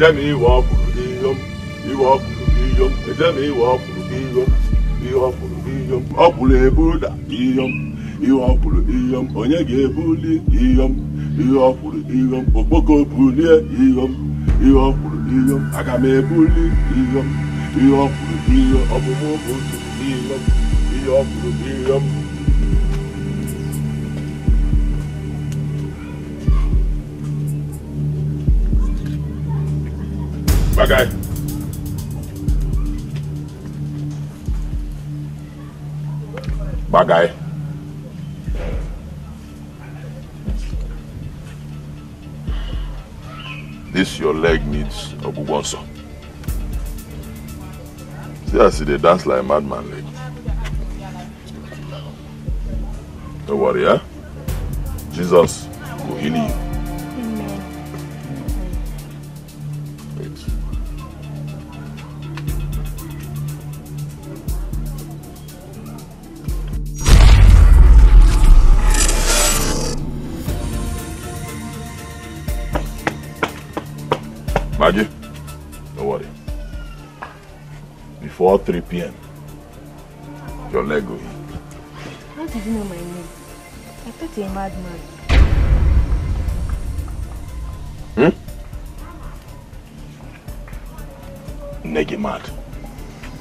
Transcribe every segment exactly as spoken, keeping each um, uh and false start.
tell me what you walk the tell me walk you walk the you walk Okay. Bye guy. This your leg needs a bubonso. See, I see they dance like madman leg. Don't worry, eh? Jesus will heal you. Maggie, don't worry. Before three p m, your leg will heal. How did you know my name? I thought you're a madman. Hmm? Nagi mad.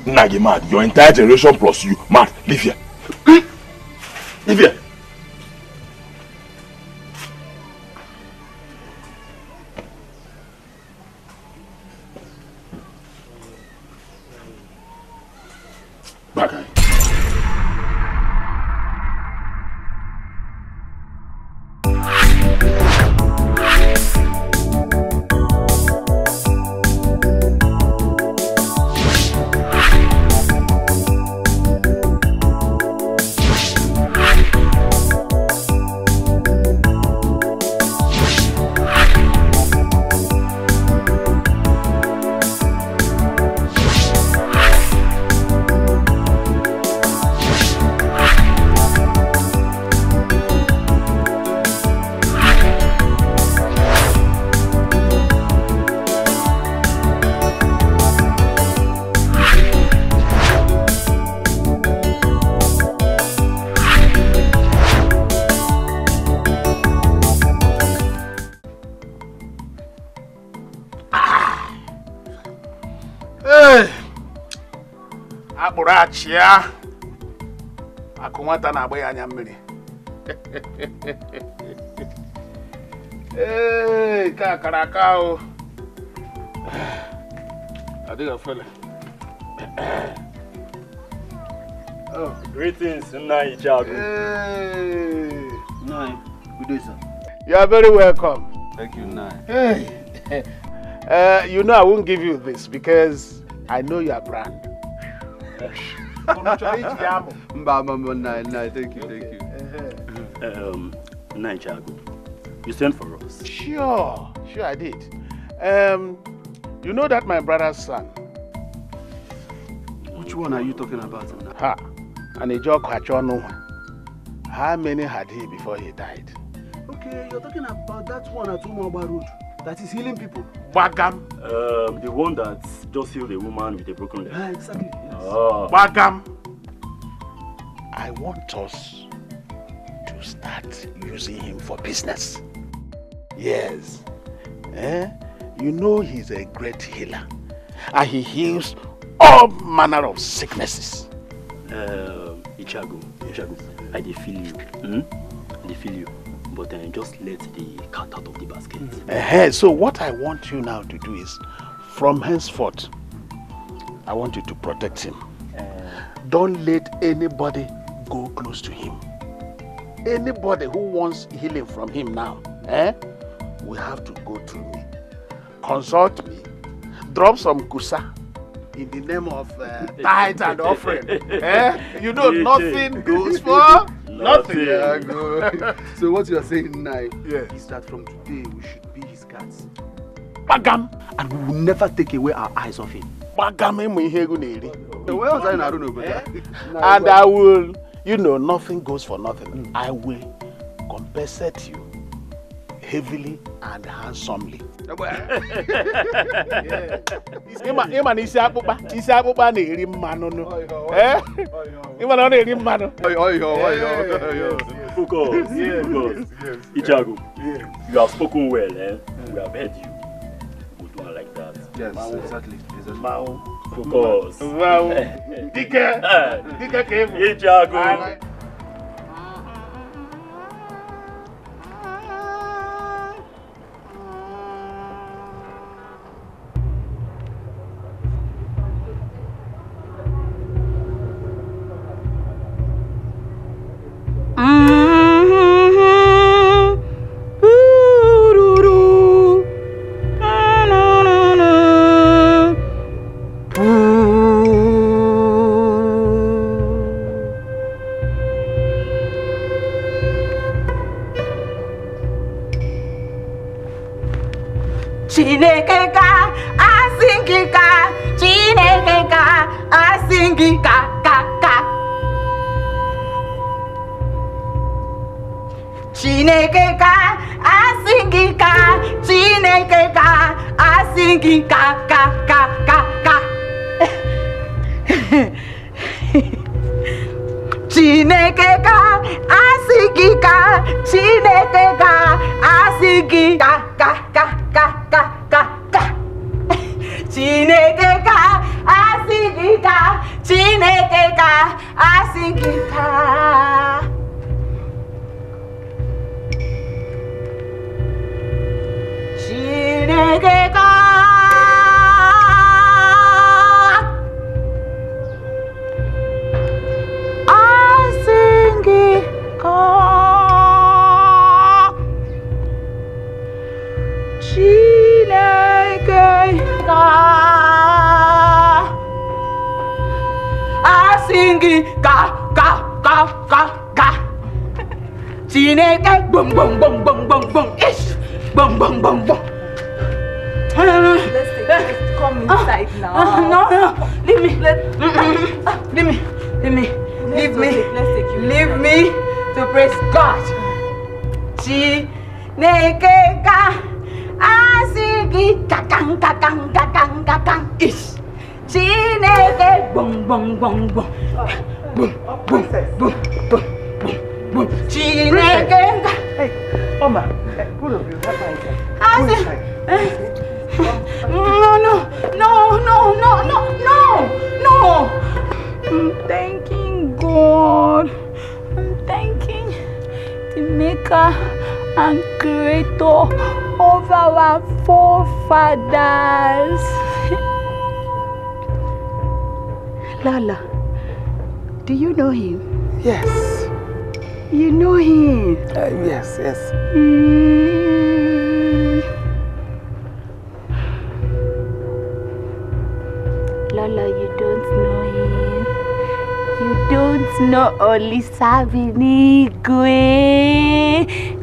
Nagi mad. Your entire generation plus you. Mad. Leave here. Leave here. Chia akumata na agba ya anya mmiri eh ka karaka o adiga fele oh greetings nai child hey nai good day sir you are very welcome thank you nai hey uh, you know I won't give you this because I know your brand Mbambo, thank you, thank you. Um, Naichago, you sent for us. Sure, sure I did. Um, you know that my brother's son. Which one are you talking about? Ha, and a joke how many had he before he died? Okay, you're talking about that one at Umuaba Road. That is healing people. Bagam. Um, the one that just healed a woman with a broken leg. Ah, exactly. Yes. Oh. Bagam. I want us to start using him for business. Yes. Eh? You know he's a great healer. And he heals all manner of sicknesses. Um, Ichago. Ichago. I feel you. Hmm? I feel you. But then just let the cat out of the basket. Uh-huh. So what I want you now to do is, from henceforth, I want you to protect him. Uh, Don't let anybody go close to him. Anybody who wants healing from him now, eh, will have to go through me. Consult me. Drop some kusa in the name of uh, tithe and offering. Eh? You know, nothing goes for... Nothing. Nothing. So what you are saying now yes. is that from today we should be his cats. Bagam! And we will never take away our eyes off him. Bagam! And I will, you know, nothing goes for nothing. Mm. I will compensate you heavily and handsomely. You have spoken well, eh? We have heard you. Like that. Yes, Mao. Exactly. exactly. Mao. Focus. Mao. Dika. Dika came. Ijago.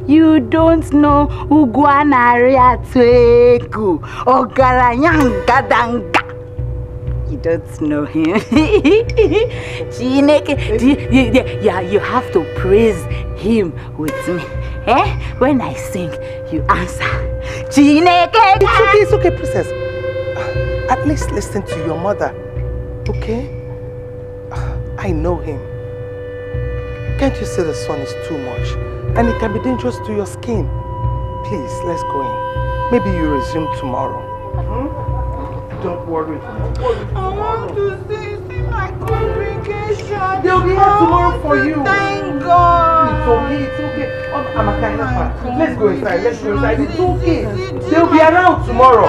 You don't know Uguanaria Tweku or Garanyanga Danga. You don't know him. Yeah, you have to praise him with me. Eh? When I sing, you answer. It's okay, it's okay, princess. At least listen to your mother. Okay? I know him. Can't you see the sun is too much and it can be dangerous to your skin? Please, let's go in. Maybe you resume tomorrow. Hmm? Don't worry. Don't worry I want to see, see my congregation. They'll be here tomorrow for you. Thank God. It's okay, it's okay. Oh, I'm a kind of fan. Let's go inside, let's go inside. It's okay. They'll be around tomorrow.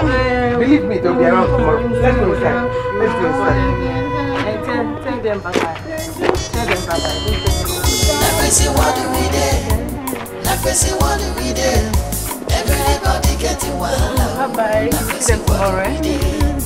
Believe me, they'll be around tomorrow. Let's go inside. Let's go inside. Tell, tell them bye-bye. Tell them bye-bye. Everything what do we do? Everything what do we do? Everybody getting one. Bye bye. Everything what do we do?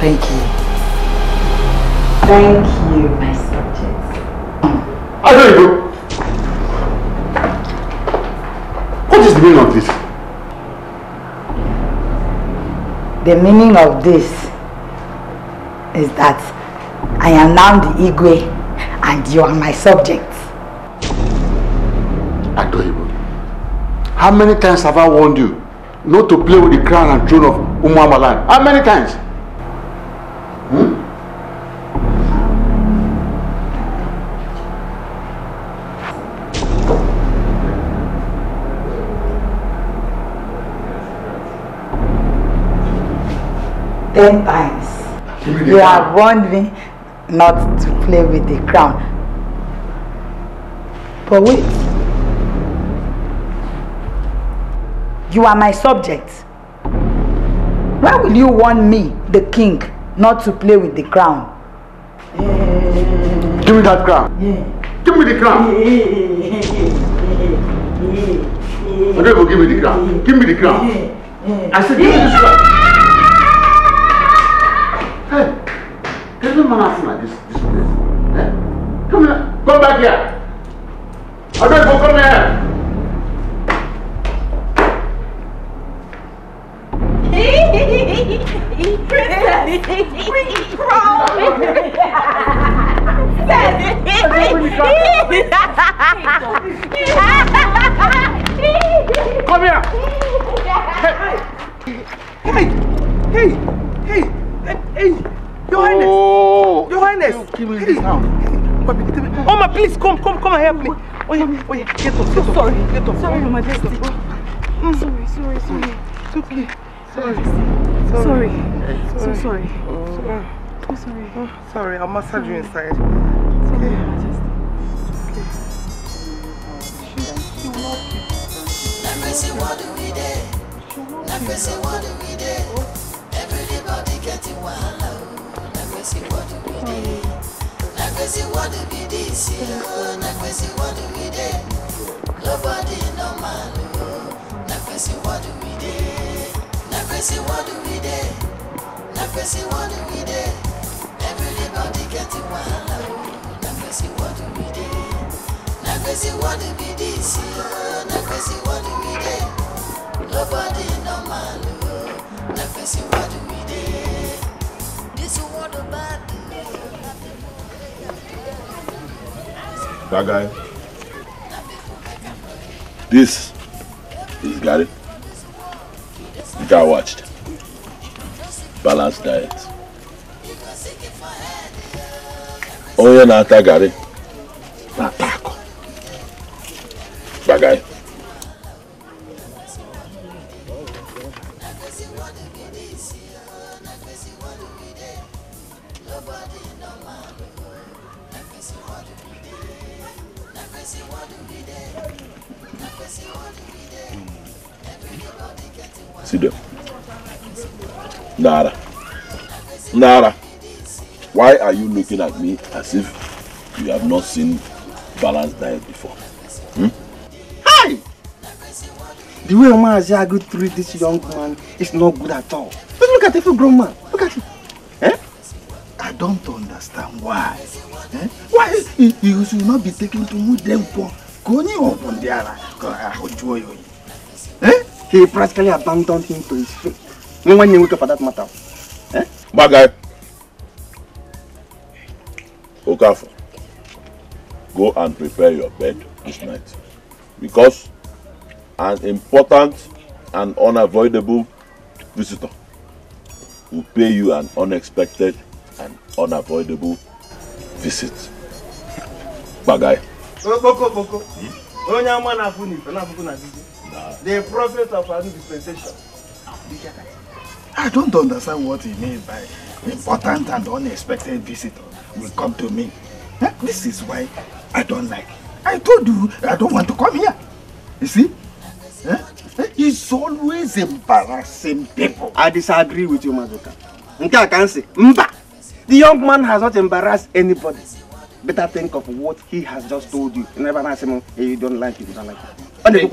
Thank you. Thank you, my subjects. I don't know. What is the meaning of this? The meaning of this is that I am now the Igwe and you are my subject. Adorable. How many times have I warned you not to play with the crown and throne of Umuamaland? How many times? Hmm? Ten times. You have warned me not to play with the crown. But wait. You are my subject. Why will you warn me, the king, not to play with the crown? Uh, Give me that crown. Yeah. Give me the crown. I don't even give me the crown. Give me the crown. I said, give me this crown. Hey, there's no manners like this, this place. Hey, come here. Come back here. I don't even come here. Princess, we promise. Come here. Hey, hey, hey, hey, Your Highness, Your Highness. Give me this house. Oma, please come, come, come and help me. Oh yeah, oh yeah. Get off, get off. Sorry, get off. Sorry, my dear. Sorry, sorry, sorry. It's okay. Sorry. Sorry. Sorry. Sorry. So sorry. Oh. Sorry. So sorry. Oh, sorry, I'll massage sorry. you inside. Sorry, okay. Majesty. Okay. She, she will not keep Let me see what do we do. Let me see what do we do. Everybody getting wahala. Let me see what do we do. Let me see what do we do. Let me see what do we do. Nobody normal. Let me see what do we do. Nafesi, what do we do? Nafesi, what do we do? Everybody getting wahala. Nafesi, what do we do? Nafesi, what do we do? Nafesi, what do we do? Nobody normal. Nafesi, what do we do? This is what the bad. That guy. This. He's got it. I watched. Balanced diet. Oh yeah, Nata got it. Natako. Bad guy. Sit down. Nara. Nara. Why are you looking at me as if you have not seen balanced diet before? Hmm? Hi! The way Omaziago treats this young man is not good at all. Just look at every grown man. Look at him. Eh? I don't understand why. Eh? Why you should not be taken to move them for going on the other. Eh? He practically abandoned him to his fate. No one knew for that matter. Eh? Bad guy. Okafor, go and prepare your bed this night. Because an important and unavoidable visitor will pay you an unexpected and unavoidable visit. Bad guy. Boko, Boko. Hmm? Nah. The prophet of our dispensation. I don't understand what he means by important and unexpected visitor will come to me. Huh? This is why I don't like it. I told you I don't want to come here. You see? Huh? He's always embarrassing people. I disagree with you, Mazuka. I can say, Mba! The young man has not embarrassed anybody. Better think of what he has just told you. You never ask him, hey, you don't like it, you don't like it. Think. Think.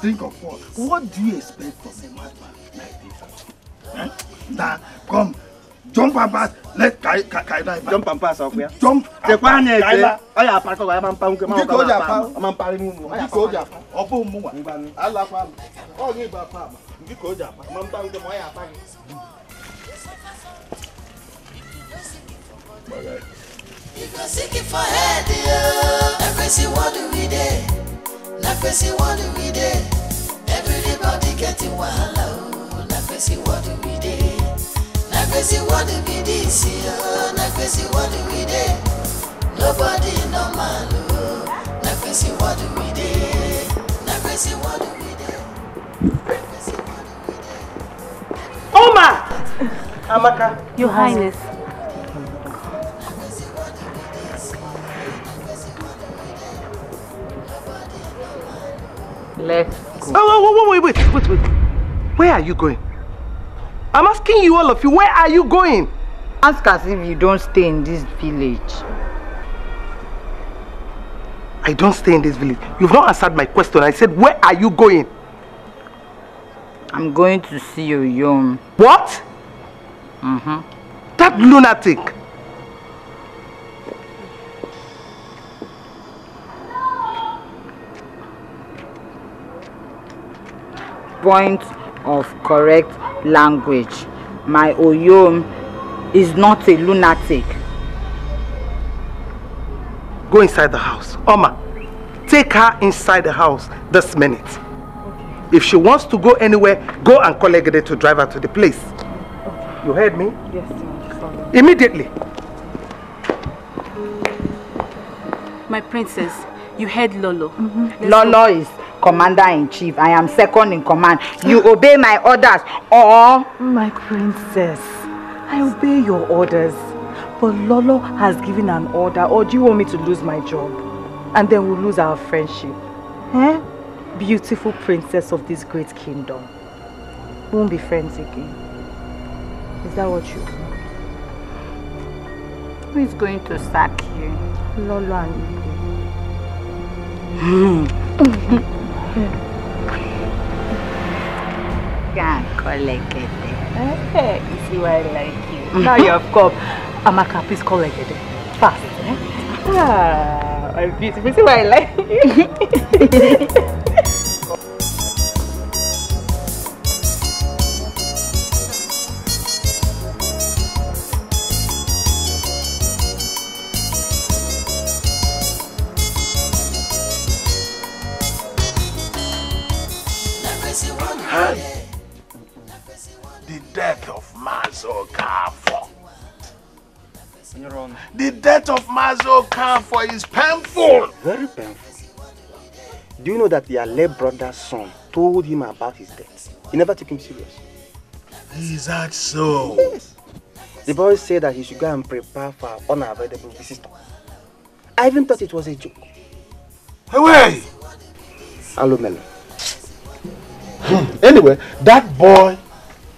Think of what? What do you expect from a madman like this? Huh? Now, come, Jump and pass. Let Kai Kai jump and pass. Okay. Jump. The one that I am passing by, I am passing. I am passing. I am passing. I am passing. I am passing. Oh, you are passing. You are passing. I am passing. I am passing. You go seek it for head. Everything what do we do? Not everything what do we do? Everybody getting wahala. Not everything what do we do? Crazy what do we do? Not crazy what do we do? Nobody normal. Not crazy what do we do? Not crazy what do we do? Not crazy what do we do? Oma, Amaka, Your Highness. Not crazy what do we do? Not crazy what do we do? Nobody normal. Let's go. Oh, wait, wait, wait, wait, wait. Where are you going? I'm asking you, all of you, where are you going? Ask as if you don't stay in this village. I don't stay in this village. You've not answered my question. I said, where are you going? I'm going to see Oyom. What? Mm-hmm. That lunatic. Point of correct language. My Oyom is not a lunatic. Go inside the house. Oma, take her inside the house this minute. Okay. If she wants to go anywhere, go and call Egede to drive her to the place. Okay. You heard me? Yes, sir. Immediately. My princess, you heard Lolo. Mm-hmm. Lolo is Commander-in-Chief. I am second in command. You obey my orders or... My princess, I obey your orders. But Lolo has given an order, or do you want me to lose my job? And then we'll lose our friendship. Eh? Beautiful princess of this great kingdom. We won't be friends again. Is that what you want? Who is going to sack you? Lolo and you. Hmm. Can't collect it. Okay. You see why I like you. Now you have come. Amaka, please collect it. Fast. Eh? Ah, I'm beautiful. You see why I like you. Kafor is painful. Very painful. Do you know that their late brother's son told him about his death? He never took him serious. Is that so? Yes. The boy said that he should go and prepare for an unavoidable visitor. I even thought it was a joke. Away! Hello, Melo. Anyway, that boy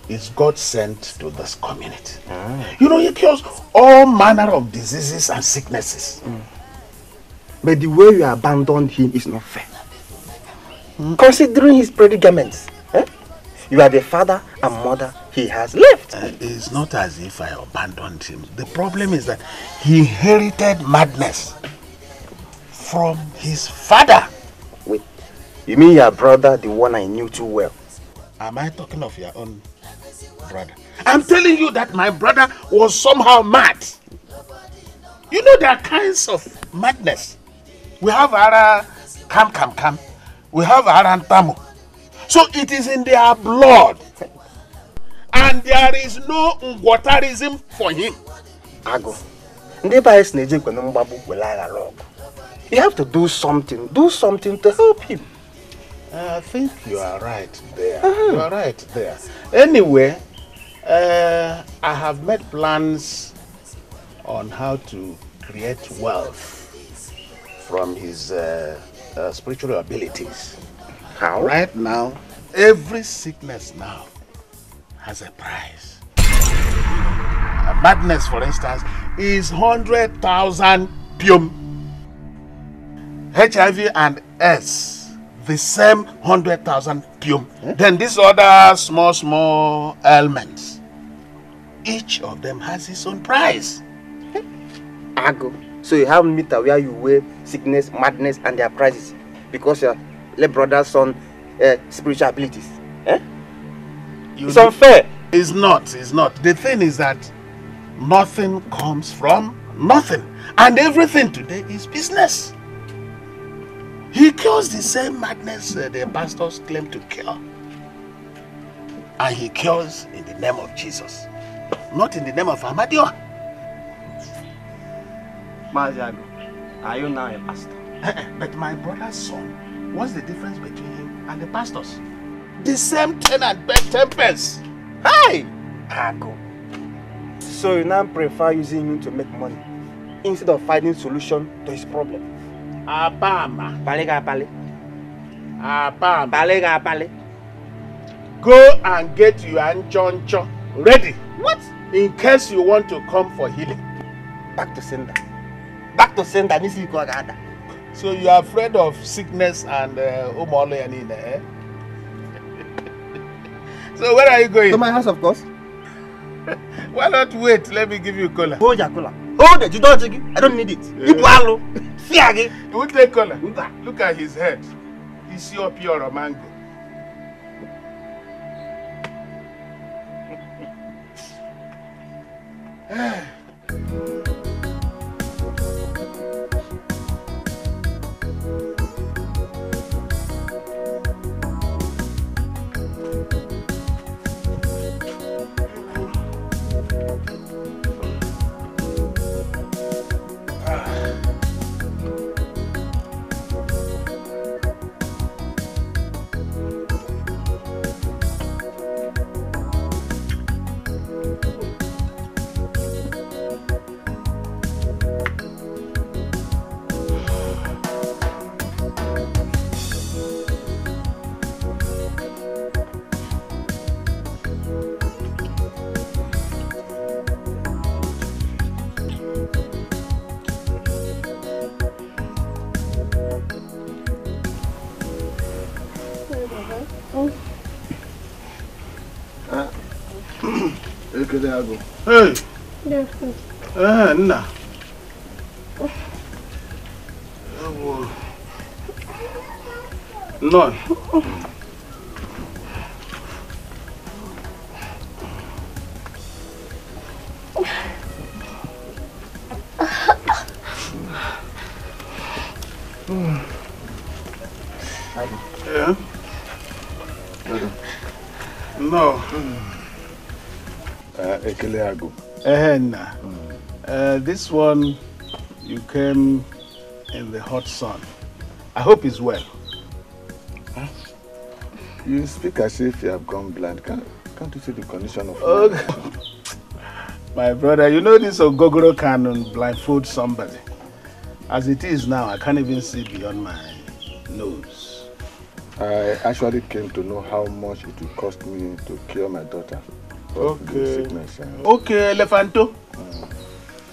is God sent to this community. Ah. You know, he cures all manner of diseases and sicknesses. Mm. But the way you abandoned him is not fair. Mm. Considering his predicaments, eh? You are the father and mother he has left. Uh, it's not as if I abandoned him. The problem is that he inherited madness from his father. Wait, you mean your brother, the one I knew too well? Am I talking of your own brother? I'm telling you that my brother was somehow mad. You know, there are kinds of madness. We have Ara Kam Kam Kam. We have Arantamu. So it is in their blood. And there is no Ngwatarism for him. Ago. You have to do something. Do something to help him. I think you are right there. Uh-huh. You are right there. Anyway, uh, I have made plans on how to create wealth from his uh, uh, spiritual abilities. How? Right now, every sickness now has a price. A madness, for instance, is one hundred thousand pium. H I V and S. The same one hundred thousand pium. Hmm? Then these other small, small ailments Each of them has its own price. Ago. So you have meter where you weigh sickness, madness, and their prices because your late brother's son uh, spiritual abilities. Eh? You it's unfair. It's not. It's not. The thing is that nothing comes from nothing, and everything today is business. He cures the same madness uh, the pastors claim to cure, and he cures in the name of Jesus, not in the name of Amadioha. Maziago, are you now a pastor? But my brother's son, what's the difference between him and the pastors? The same ten and bad tempers. Hi! Ago. So you now prefer using him to make money instead of finding solution to his problem? Abama. Palega pale. Abama. Palega pale. Go and get your anchoncho ready. What? In case you want to come for healing. Back to sender. Back to sender. So you are afraid of sickness and umoloyanina, eh? So where are you going? To my house, of course. Why not wait? Let me give you cola. Hold your cola. Hold it. You don't take it. I don't need it. You palo. You will take cola. Look at his head. It's your pure mango. Hey! Yeah. Ah, nah. Oh. No. Yeah. No. Uh, this one, you came in the hot sun. I hope it's well. Huh? You speak as if you have gone blind. Can't, can't you see the condition of... Okay. My brother, you know this Ogogoro can blindfold somebody. As it is now, I can't even see beyond my nose. I actually came to know how much it will cost me to cure my daughter. Okay. Okay, Elefanto.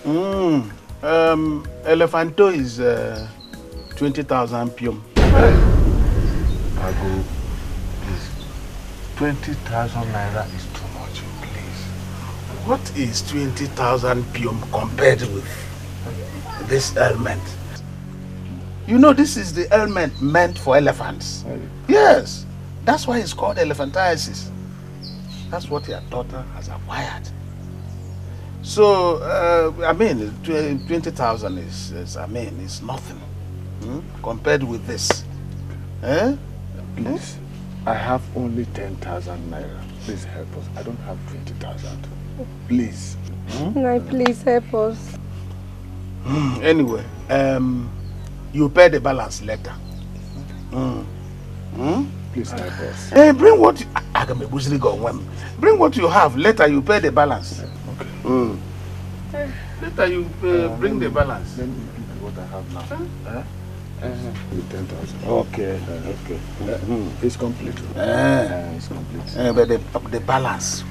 Mm. Um, Elefanto is uh, twenty thousand pium. I go, please. twenty thousand naira is too much, please. What is twenty thousand pium compared with this ailment? You know, this is the ailment meant for elephants. Yes, that's why it's called elephantiasis. That's what your daughter has acquired. So, uh, I mean, twenty thousand is, is, I mean, it's nothing hmm? compared with this. Eh? Please, eh? I have only ten thousand naira. Please help us. I don't have twenty thousand. Please. Hmm? No, please help us. Hmm. Anyway, um, you pay the balance later. Hmm. Hmm? Please help us. Hey, bring what you, I can be busy going. Bring what you have. Later you pay the balance. Okay. Mm. Hey, later you uh, bring um, the balance. Let me give you what I have now. Huh? Uh-huh. Ten thousand. Okay. Uh, okay. Uh, it's complete. Uh, uh, it's complete. Uh, but the the balance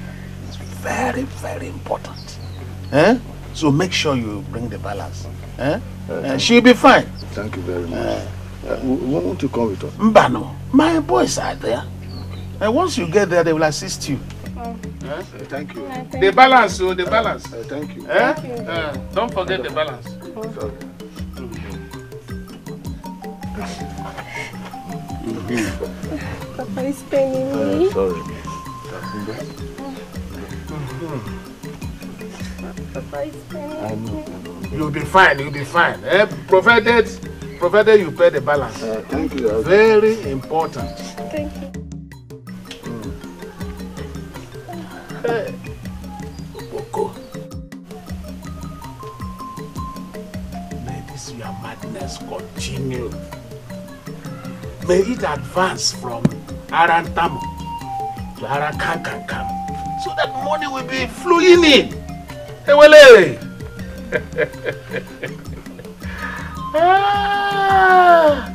is very very important. Okay. Eh? So make sure you bring the balance. Okay. Eh? Uh, uh, she'll be fine. Thank you very much. Uh, Uh, won't you come with us? Mbano, my boys are there. Okay. And once you get there, they will assist you. Oh. Eh? Thank you. Yeah, thank the balance, oh, the balance. Uh, thank you. Eh? Thank you. Uh, don't forget the balance. Oh. Mm-hmm. Papa is paying me. Uh, sorry. Mm-hmm. Papa is paying me. You'll be fine. You'll be fine. Eh? Provided, provided you pay the balance. Uh, thank you. Very important. Thank you. Hey. Boko. May this your madness continue. May it advance from Arantamu to Arankankankam so that money will be flowing in. Hey, well, hey. Ah.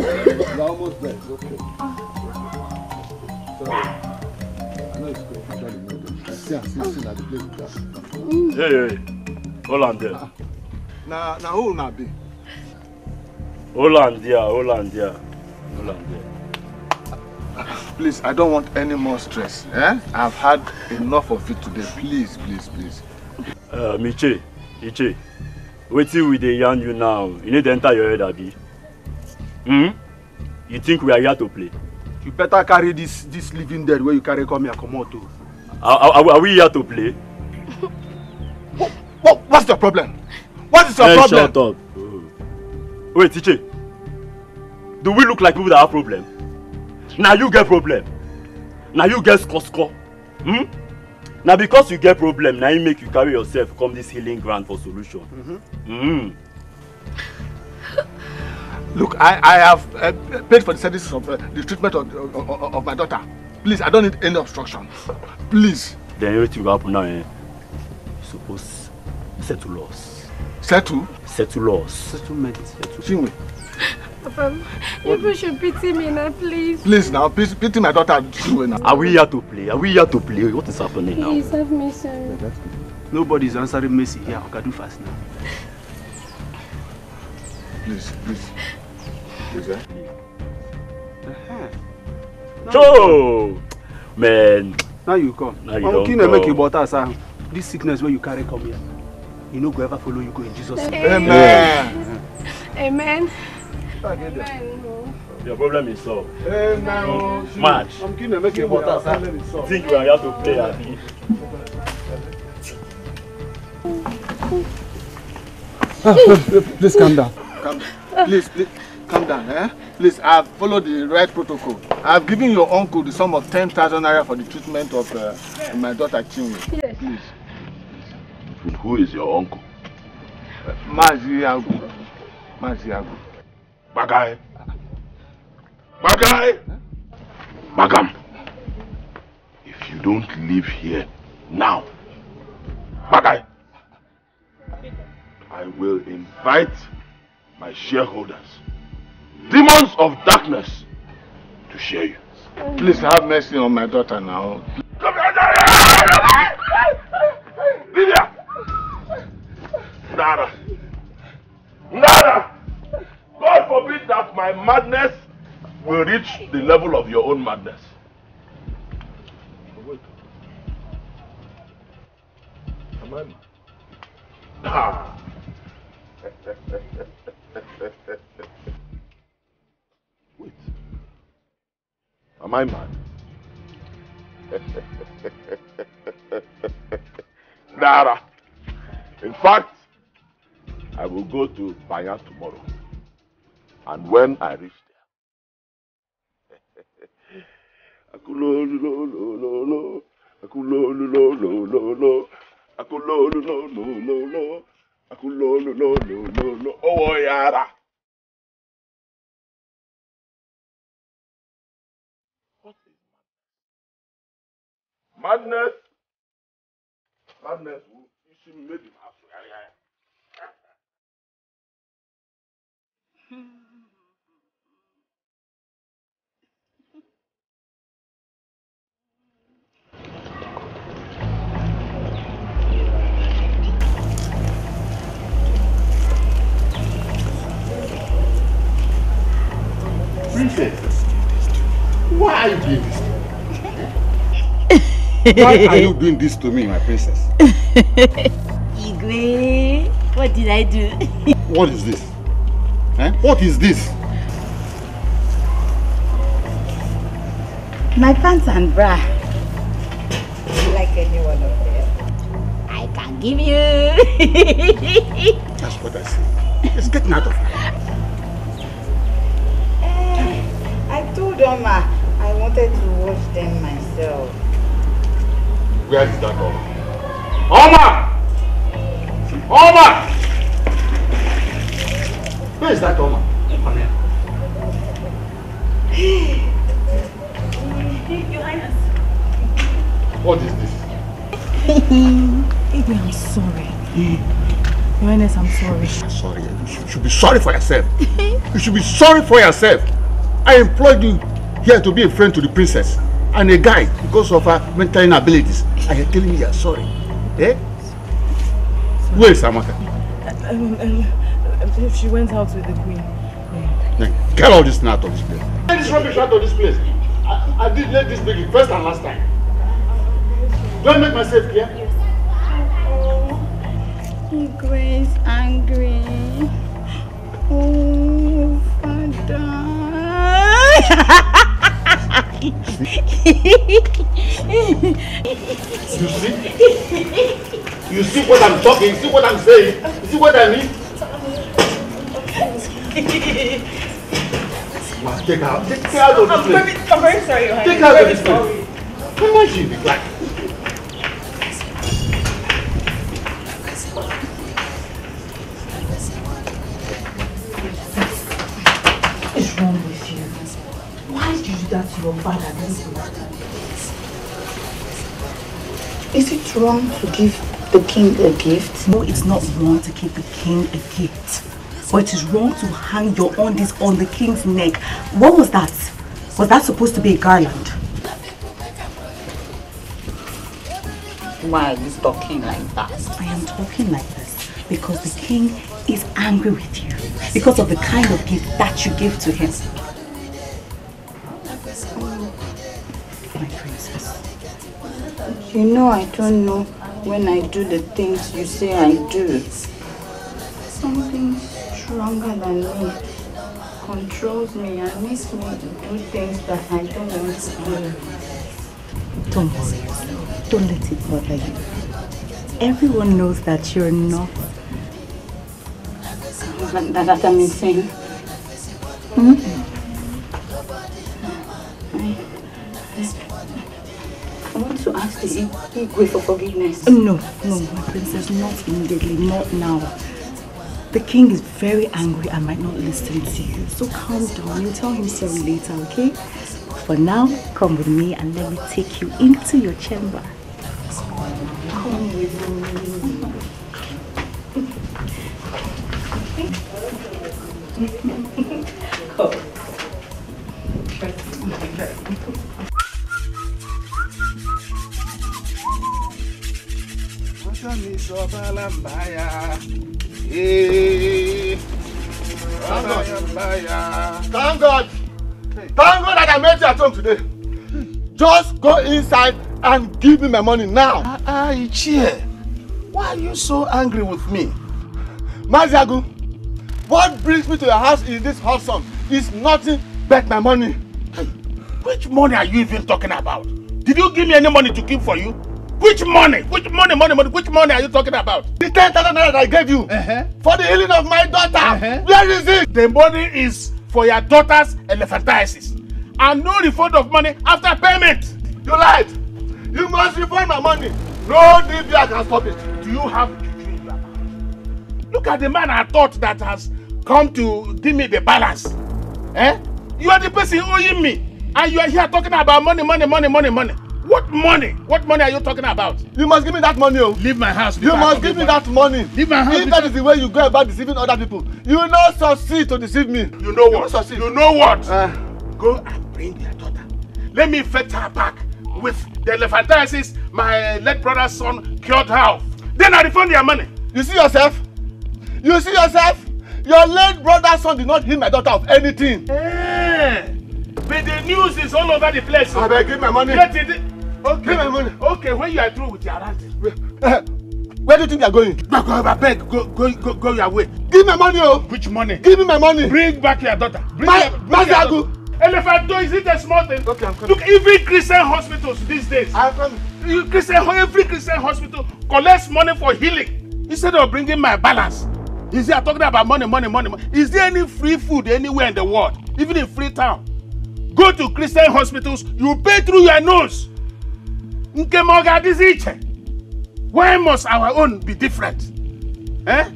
It's almost there, it's okay. Oh. Sorry. I know it's good. I try to know this. I see and see, see, now the place is there. Hey, hey. Hollandia. Now, now who will not be? Hollandia, Hollandia. Hollandia. Please, I don't want any more stress. Eh? I've had enough of it today. Please, please, please. Uh, Miche, Miche. Wait till we dey yarn you now. You need to enter your head, Abi. Hmm? You think we are here to play? You better carry this this living dead where you carry come here, come out to. Are, are, are we here to play? what, what, what's your problem? What is your hey, problem? Shut up. Oh. Wait, Tiche. Do we look like people that have problem? Now you get problem. Now you get score score. Hmm? Now because you get problem, now you make you carry yourself come this healing ground for solution. Mm-hmm. Mm. Look, I, I have uh, paid for the services of uh, the treatment of, of, of my daughter. Please, I don't need any obstruction. Please. Then everything will happen now, eh? Suppose settle us. Settle? Settle us. Settlement. Settlement. Papa, you should pity me now, please. Please now, please pity my daughter. Now. Are we here to play? Are we here to play? What is happening please now? Please have mercy. Yeah, nobody's answering mercy here. I can do fast now. Please, please. Please, eh? Uh-huh. Joe! Man. Now you come. Now you don't go. Make you butter, sir. This sickness where you carry come here. You know, go ever follow you go in Jesus' name. Amen. Amen. Amen. Your problem is solved. Amen. Match. I'm going to make you butter, sir. Think we are here to play at me. Please calm down. Calm down. Please, please, calm down, eh? Please, I've followed the right protocol. I've given your uncle the sum of ten thousand naira for the treatment of uh, yes. my daughter, Chinwe. Yes. Please. Who is your uncle? Uh, Maziago. Maziago. Bagai. Bagai! Bagam. If you don't leave here now, Bagai, I will invite my shareholders, demons of darkness, to share you. Please have mercy on my daughter now. Come here, Lydia! Nada! Nada! God forbid that my madness will reach the level of your own madness. Am I? Ah. Wait. Am I mad? Nara. In fact, I will go to Bayan tomorrow. And when I reach there, Akulololololo, Akulololololo, Akulololololo. Akulo no no no no no oh yara. What is madness? Madness. Madness. You should make him happy. listen. Why are you doing this to me? Why are you doing this to me, my princess? Igwe, what did I do? What is this? Eh? What is this? My pants and bra. Like any one of them. I can give you. That's what I say. It's getting out of here. Eh, I told Oma I wanted to wash them myself. Where is that Oma? Oma! Oma! Where is that Oma? Come here. Your Highness. What is this? Igwe, I'm sorry. Your Highness, I'm sorry. I'm sorry. You should be sorry for yourself. You should be sorry for yourself. I employed you here to be a friend to the princess and a guy because of her mental inabilities. And you're telling me you're sorry. Eh? Where is Amaka? Um, um, um, she went out with the queen. Yeah. Get all this out of this place. Get this rubbish out of this place. I, I did let this be the first and last time. Do I make myself clear? Yes. Oh, Grace angry. Oh, Father. You see? You see what I'm talking? You see what I'm saying? You see what I mean? Okay. Take her out. Take her out of this place. Very, I'm very sorry, Your Highness. Take her out of this place. How much you be black? What's wrong with you? Why did you do that to your father? Is it wrong to give the king a gift? No, it's not wrong to give the king a gift. But it is wrong to hang your own this on the king's neck. What was that? Was that supposed to be a garland? Why are you talking like that? I am talking like this because the king is angry with you because of the kind of gift that you give to him. My princess. You know I don't know when I do the things you say I do. Something stronger than me controls me and makes me do things that I don't want to do. Don't worry. Don't let it bother you. Everyone knows that you're not that, that, that I'm insane. Hmm? I, I, I want to ask the Igwe for forgiveness. No, no, my princess, not immediately, not now. The king is very angry and might not listen to you. So calm down. You'll tell him sorry later, okay? For now, come with me and let me take you into your chamber. Come with me. Come. Trust me. Hey. Thank God. Thank God. Thank God that I met you at home today. Just go inside and give me my money now. Ah, ah, Ichie. Why are you so angry with me? Maziagu, what brings me to your house in this hot sun is nothing but my money. Which money are you even talking about? Did you give me any money to keep for you? Which money? Which money, money, money? Which money are you talking about? The ten thousand that I gave you uh-huh. for the healing of my daughter. Uh-huh. Where is it? The money is for your daughter's elephantiasis. And no refund of money after payment. You lied. You must refund my money. No D B I can stop it. Do you have juju in your mouth? Look at the man I thought that has come to give me the balance. Eh? You are the person owing me. And you are here talking about money, money, money, money, money. What money? What money are you talking about? You must give me that money. Oh. Leave my house. You must give me that money. Leave my house. If that is the way you go about deceiving other people, you will not succeed to deceive me. You know what? You, you know what? Uh, go and bring your daughter. Let me fetch her back with the elephantiasis my late brother's son cured her. Then I refund your money. You see yourself? You see yourself? Your late brother's son did not heal my daughter of anything. Hey. But the news is all over the place. I better give my money. Get it. Okay. Give my money. Okay, when you are through with your rant. Where do you think you are going? Go, go, I beg. Go, go, go, go your way. Give me my money, oh. Which money? Give me my money. Bring back your daughter. Bring my, your, my daughter. Elephant, is it a small thing? Okay, I'm coming. Look, even Christian hospitals these days. I'm coming. Christian, every Christian hospital collects money for healing instead of bringing my balance. You see, I'm talking about money, money, money, money. Is there any free food anywhere in the world? Even in Freetown. Go to Christian hospitals, you pay through your nose. Why must our own be different? Eh?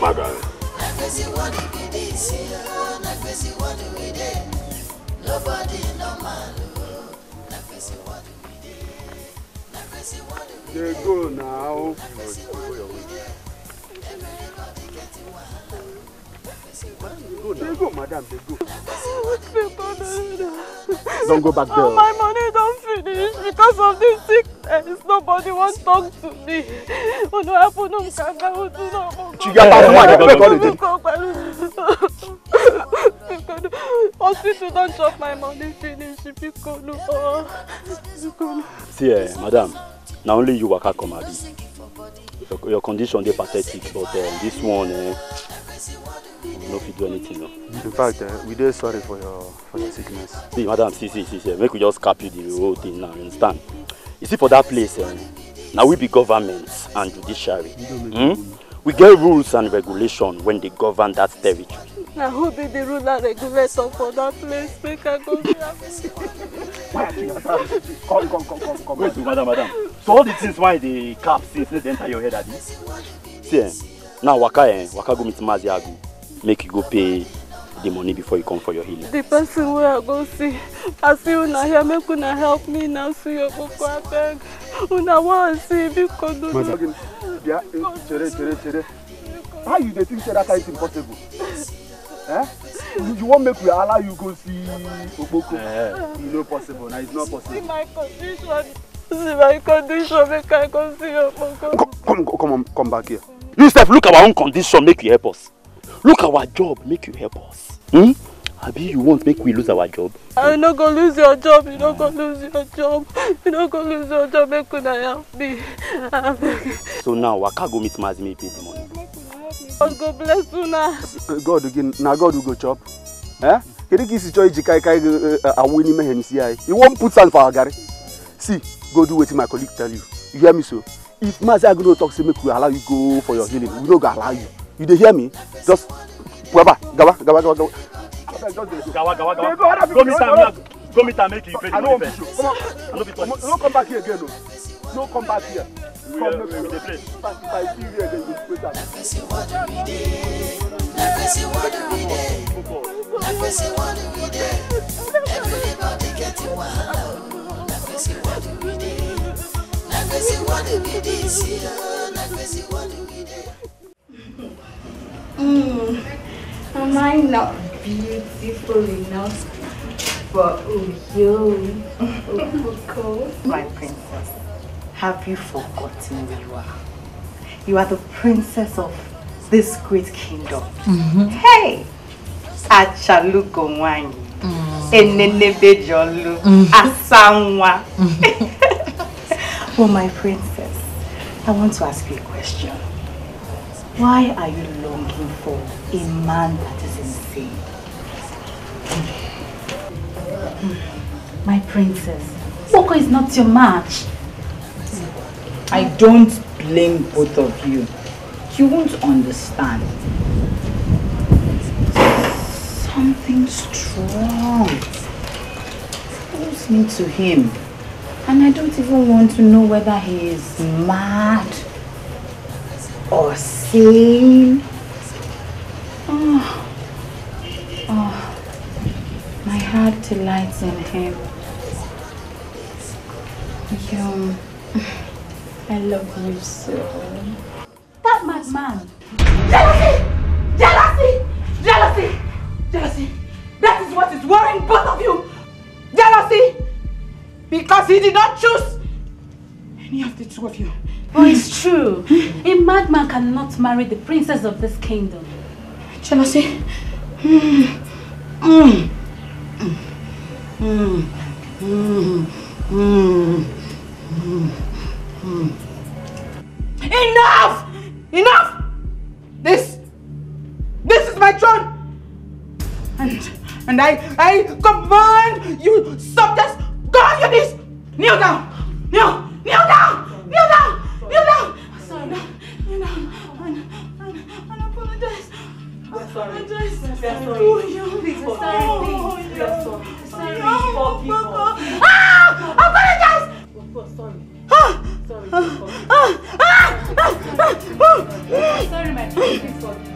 My God. Like crazy what it is here, like crazy what we did. Nobody no man. Like crazy what we did. Like crazy what we did. They go now. Like crazy what we did. Everybody getting wild. They go, madam, they go. Don't go back there. Oh, my money don't finish because of this sickness. Nobody won't talk to me. Oh no, I put no kanga. Oh no, you get bad money. Don't call it. Hospital don't chop my money finish. If you call, no. See, madam, now only you work at Komadi. Your, your condition is pathetic, but uh, this one. Uh, No, if you do anything, no. In fact, uh, we do sorry for your for your sickness. See, madam, see, see, see, see. Make we just cap you the whole thing now, you understand? You see, for that place, uh, now we be government and judiciary. Hmm? We get rules and regulations when they govern that territory. Now who be the rule and regulator for that place? Make I go there. Come, come, come, come, come. Wait, madam, madam. So all the things why the cap says they enter your head at this. See, eh? Now waka, eh? Waka go meet Maziago. Make you go pay the money before you come for your healing. The person where I go see, I see una here, make una help me now see your book, I beg. Una want to see because do do. Yeah, chere, chere, chere. How you dey think say that kind is impossible? Eh? You, you won't make we allow you go see Oboko. Yeah. It's not possible, now it's not possible. See my condition, see my condition, make I go see Oboko. Come, come, come, come back here. You step, look at our own condition, make you help us. Look our job, make you help us. Hmm? Abi, you won't make we lose our job. I not gonna lose your job. You not gonna lose your job. You not gonna lose your job. Make you help me. So now, waka go meet Mazimi pay the money. God go bless you now. God again. Now God will go chop. Eh? Can you give us joy? Jikai kai a winning man C I. You won't put sand for our garage. See, go do what my colleague tell you. You hear me, so? If Mazimi go talk, say make we allow you go for your healing. We no go allow you. You dey hear me? Just Gawa, Gawa, Gawa, Gawa. Gawa, Gawa, Gawa. Go meet Amia. Go meet Amia. You pay the money first. I know people. No come back here again, no. No come back here. Come with the place. If I see you again, you pay that. I see what we did. I see what we did. I see what we did. Everybody getting wild. I see what we did. I see what we did. I see what we did. Mm, am I not beautiful enough for Uyo, Oboko? My princess, have you forgotten who you are? You are the princess of this great kingdom. Mm-hmm. Hey! Achalu Gongwanyi, Enenebe Jolu, Asanwa. Oh, my princess, I want to ask you a question. Why are you longing for a man that is insane? My princess, Oboko is not your match. I don't blame both of you. You won't understand. Something strong pulls me to him. And I don't even want to know whether he is mad or same. Oh. Oh. My heart delights in him. Yo, I love you so. That madman. Jealousy! Jealousy! Jealousy! Jealousy! That is what is worrying both of you! Jealousy! Because he did not choose any of the two of you. Oh, it's true. A madman cannot marry the princess of this kingdom. Jealousy? Mm. Mm. Mm. Mm. Mm. Mm. Mm. Enough! Enough! This, this is my throne! And, and I, I command you subjects, go on your knees! Kneel down! Kneel! Kneel down! Kneel down! Kneel down! Sorry. Kneel down. And apologize. I'm sorry. Apologize. We are sorry. Please forgive me. We are sorry. Sorry. Forgive us. Ah! Apologize! Of course, sorry. Sorry. Sorry, my friend. Please forgive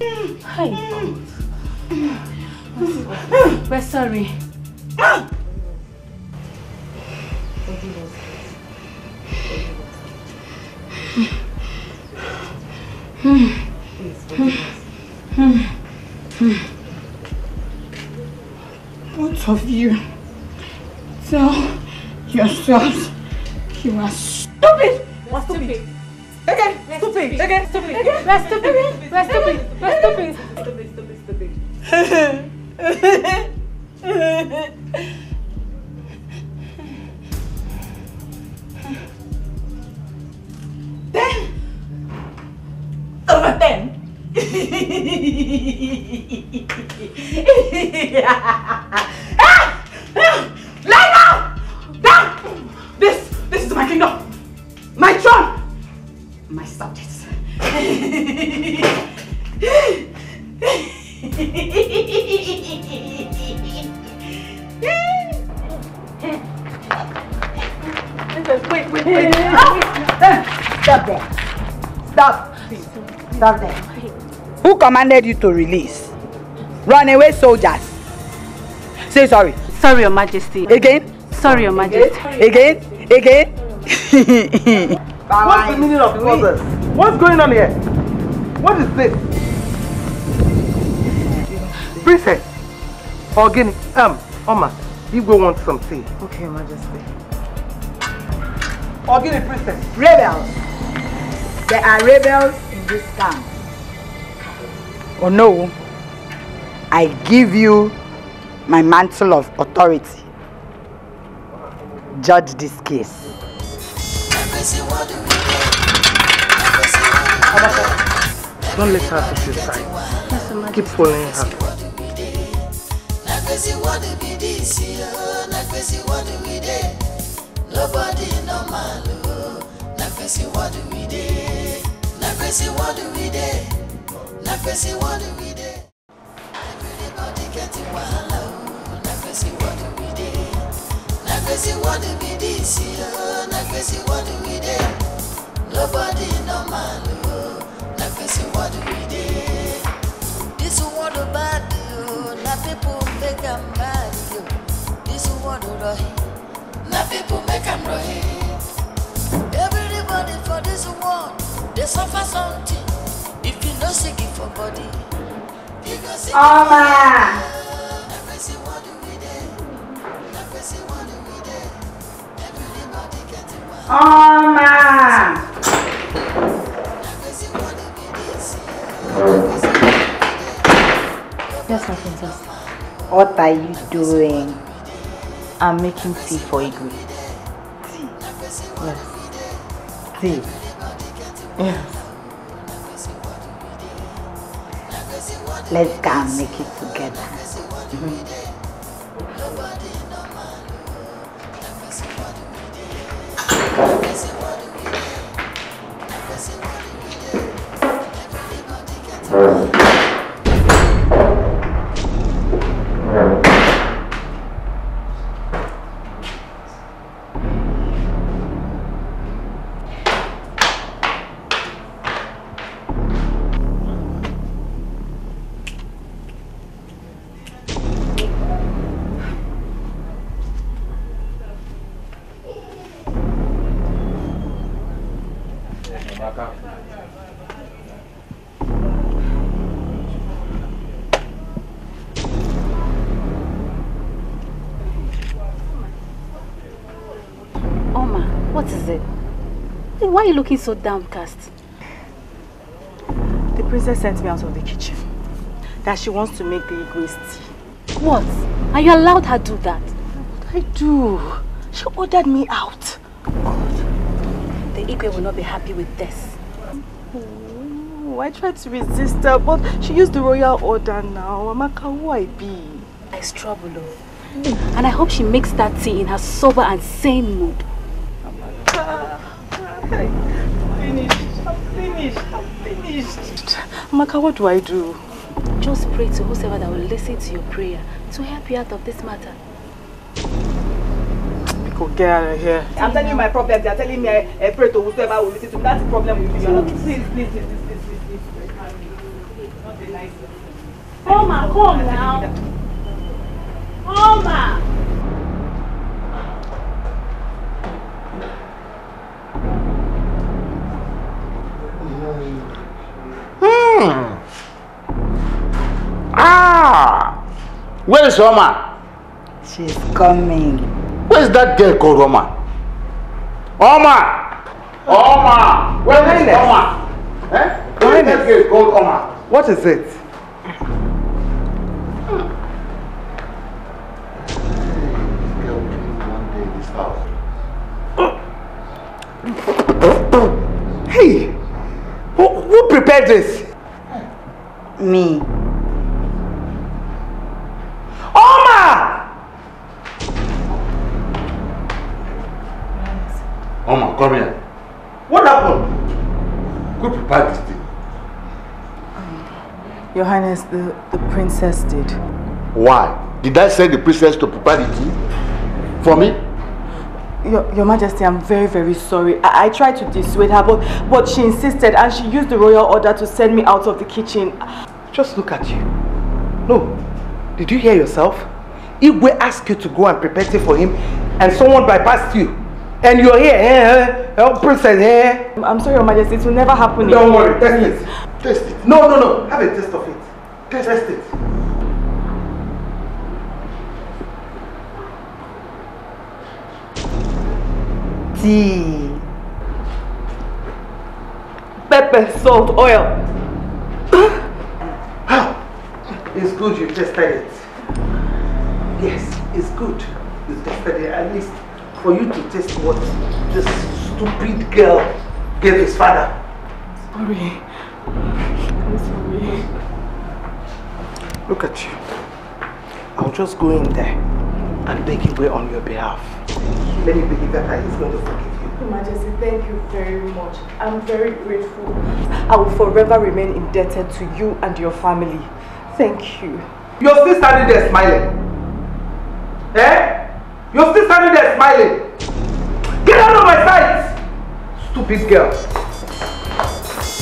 me. Hi. We're sorry. Forgive us. Please forgive us. Both of you, tell yourselves you are stupid. We're stupid. Again, stupid. Again, stupid. We're stupid. We're stupid. We're stupid. Stupid. Stupid. Stupid. Stupid. Ten over ten. Ah! Lie down! Down! This, this is my kingdom, my throne, my subjects. Wait, wait, wait. Ah! Stop there. Stop. Stop there. Who commanded you to release runaway soldiers? Say sorry. Sorry, Your Majesty. Again? Sorry, Your Majesty. Again? Again? Again? What's the meaning of all this? What's going on here? What is this? Princess, Ogini, um, Oma, you go want something. Okay, Your Majesty. Ogini, Princess. Rebels. There are rebels in this camp. Oh no, I give you my mantle of authority. Judge this case. Don't let her to your side. Keep following her. What do we do? Not crazy, what do we do? Not crazy, what do we do? Everybody getting wild. Not crazy, what do we do? Not crazy, what do we do? Not crazy, what do we do? Nobody normal. Not crazy, what do we do? This is what the bad do. Not people make them mad. This is what the rohi. Not people make them rohi. Everybody for this world, they suffer something. If you don't seek it for body, you go seek it for body. Everybody what do we do? Everybody what do we do? Everybody get it well. Everybody what do we do? Yes, my princess. What are you doing? I'm making tea for Igwe. Tea? Yes. Tea. Yes. Let's go and make it together. Mm-hmm. Darling, why are you looking so downcast? The princess sent me out of the kitchen. That she wants to make the igwe's tea. What? Are you allowed her to do that? What I do? She ordered me out. God, the igwe will not be happy with this. Oh, I tried to resist her, but she used the royal order now. Amaka, who I be? It's trouble, though. And I hope she makes that tea in her sober and sane mood. Amaka, I'm finished. I'm finished. I'm finished. Amaka, what do I do? Just pray to whosoever that will listen to your prayer to help you out of this matter. Go get out of here. I'm telling you my problem. They are telling me I pray to whosoever will listen to me. That's the problem with you. Please, please, please, please, please, please. Not the nice. Come on, come now. Come on. Ah! Where is Oma? She's coming. Where is that girl called Oma? Oma! Oma! Where is Oma? Eh? Where is that girl called Oma? What is it? This girl came one day in this house. Hey! Who, who prepared this? Me. Oma, come here. What happened? Who prepared this thing? Um, Your Highness, the, the princess did. Why? Did I send the princess to prepare the tea for me? Your, Your Majesty, I'm very, very sorry. I, I tried to dissuade her, but, but she insisted and she used the royal order to send me out of the kitchen. Just look at you. No. Did you hear yourself? Igwe asked you to go and prepare tea for him and someone bypassed you. And you're here, eh? Oh, princess, eh? I'm sorry, Your Majesty, it will never happen again. Don't worry, test it. Test it. No, no, no. Have a taste of it. Test, test it. Tea. Pepper, salt, oil. It's good you tested it. Yes, it's good you tested it, at least. For you to taste what this stupid girl gave his father. Sorry. I'm sorry. Look at you. I'll just go in there and beg Igwe on your behalf. You. Let me believe that he's going to forgive you. Your Majesty, thank you very much. I'm very grateful. I will forever remain indebted to you and your family. Thank you. You're still standing there smiling. Eh? You're still standing there smiling. Get out of my sight! Stupid girl.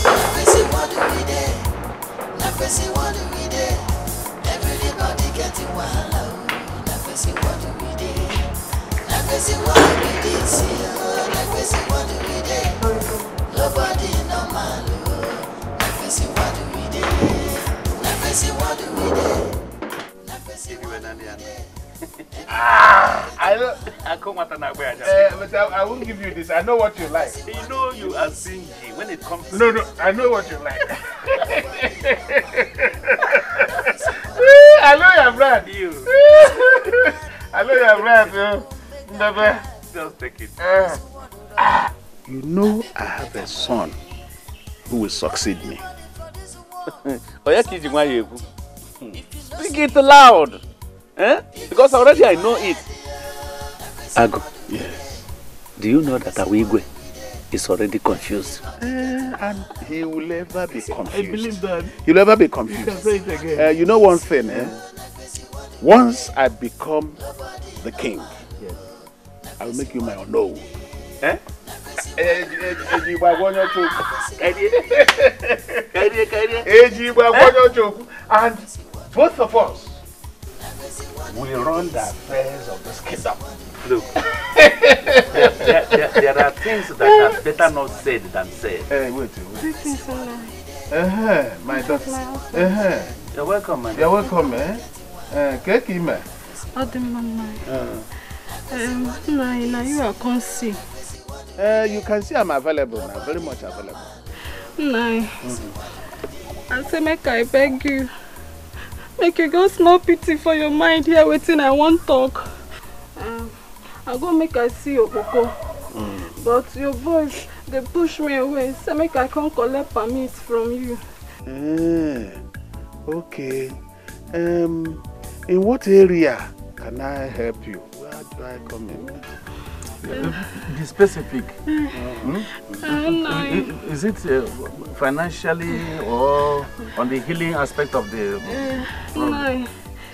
Prissy, what do we do? Now, Prissy, what do we do? Everybody getting wahala. Now, Prissy, what do we do? Now, Prissy, what do we do? Now, Prissy, what do we do? Nobody normal. Now, Prissy, what do we do? Now, Prissy, what do we do? Now, Prissy, what do we do? Ah, I don't. I come out and I wear that. Uh, but I, I won't give you this. I know what you like. You know you are stingy when it comes. To no, no. I know what you like. I know your brand. You. I know your brand. You. Never. Just take it. Uh, ah, you know I have a son who will succeed me. Speak it loud. Eh? Because already I know it. Ago, yes. Do you know that Igwe is already confused? Uh, and he will never be confused. I believe that. He'll never be confused. You can say it again. Uh, you know one thing, eh? Once I become the king, yes. I'll make you my unknown. Eh? And both of us, we run the affairs of this kingdom. Look, there, there, there, there are things that are better not said than said. Hey, wait, wait. This is so nice. Uh huh, my daughter. Uh huh. You're welcome, man. You're welcome, eh? Uh, cake, man. Oh, the mama. Um, no, no, you are concerned. Uh, you can see I'm available now, very much available. Nice. Mm-hmm. Asemeka, I beg you. Make you go small pity for your mind here waiting. I won't talk. Um, I'll go make I see your Okoko. Mm. But your boys, they push me away. So make I can't collect permits from you. Mm. Okay. Um, in what area can I help you? Where do I come in? Be specific. Mm-hmm. uh, no. Is it uh, financially or on the healing aspect of the uh, um, no.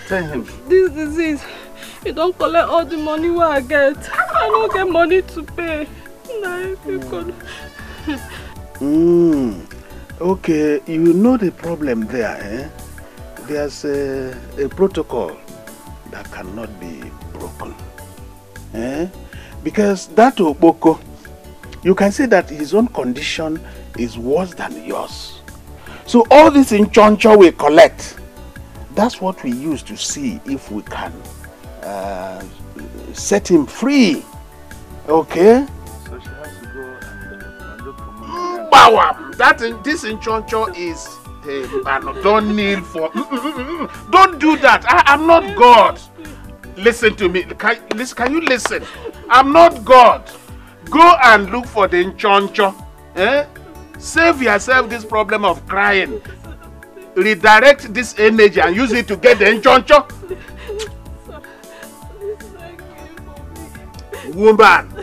Tell him. This disease, you don't collect all the money where I get. I don't get money to pay. No, you could. Mm. Okay, you know the problem there, eh? There's a, a protocol that cannot be broken. Eh? Because that Okoko, you can see that his own condition is worse than yours. So all this inchoncho we collect, that's what we use to see if we can uh, set him free. Okay? So she has to go and, and look for money. Mbawa! That, this inchoncho is... Hey, man, don't kneel for... Don't do that! I, I'm not God! Listen to me. Can, listen, can you listen? I'm not God. Go and look for the inchoncho. Eh? Save yourself this problem of crying. Redirect this energy and use it to get the inchoncho. Woman,